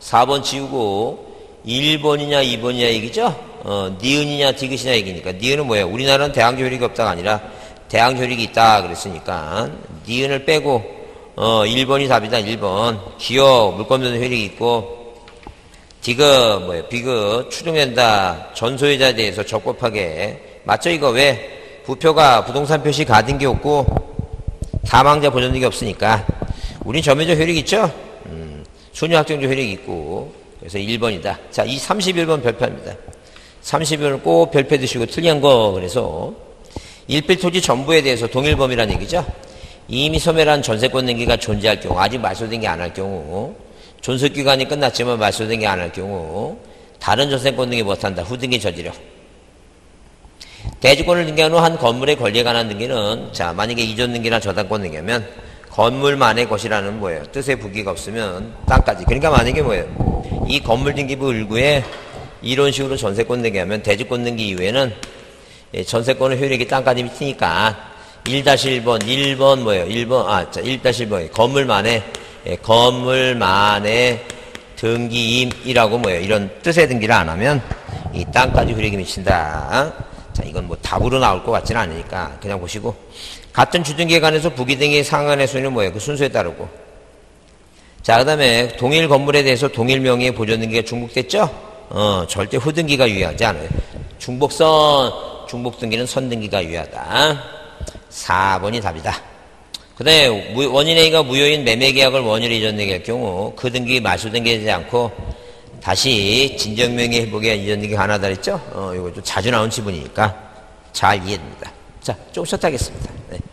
사 번 지우고 일 번이냐 이 번이냐 얘기죠? 어, 니은이냐 디귿이냐 얘기니까 니은은 뭐예요? 우리나라는 대항조 효력이 없다가 아니라 대항조 효력이 있다 그랬으니까 니은을 빼고 어, 일 번이 답이다. 일 번. 기업, 물권변동 효력이 있고, 디귿, 뭐예요? 비귿, 추정된다. 전소유자에 대해서 적법하게. 맞죠? 이거 왜? 부표가 부동산 표시 가등기 없고, 사망자 보존등기 없으니까. 우린 점유적 효력이 있죠? 음, 소유 확정적 효력이 있고, 그래서 일 번이다. 자, 이 삼십일 번 별표합니다. 삼십일 번을 꼭 별표 드시고 틀린 거. 그래서, 일필 토지 전부에 대해서 동일 범위라는 얘기죠? 이미 소멸한 전세권 등기가 존재할 경우, 아직 말소된 게 안 할 경우, 존속기간이 끝났지만 말소된 게 안 할 경우, 다른 전세권 등기 못한다. 후등기 저지력. 대주권을 등기한 후 한 건물의 권리에 관한 등기는, 자, 만약에 이전 등기나 저당권 등기면, 건물만의 것이라는 뭐예요? 뜻의 부기가 없으면 땅까지. 그러니까 만약에 뭐예요? 이 건물 등기부 일구에 이런 식으로 전세권 등기하면 대주권 등기 이후에는 전세권의 효력이 땅까지 미치니까, 일 다시 일 번, 일 번 뭐예요? 일 번, 아, 자, 일 다시 일 번이 건물만의, 예, 건물만의 등기임이라고 뭐예요? 이런 뜻의 등기를 안 하면 이 땅까지 효력이 미친다. 자, 이건 뭐 답으로 나올 것 같지는 않으니까 그냥 보시고. 같은 주등기에 관해서 부기등기 상한의 순위는 뭐예요? 그 순서에 따르고. 자, 그 다음에 동일 건물에 대해서 동일 명의의 보존등기가 중복됐죠? 어, 절대 후등기가 유효하지 않아요. 중복선, 중복등기는 선등기가 유효하다. 사 번이 답이다. 그 다음에 원인 A가 무효인 매매계약을 원유로 이전등기할 경우 그 등기 말소등기되지 않고 다시 진정명의 회복에 이전등기 가능하다 그랬죠? 어, 이거 좀 자주 나온 지분이니까 잘 이해됩니다. 자, 조금 쉬었다 하겠습니다. 네.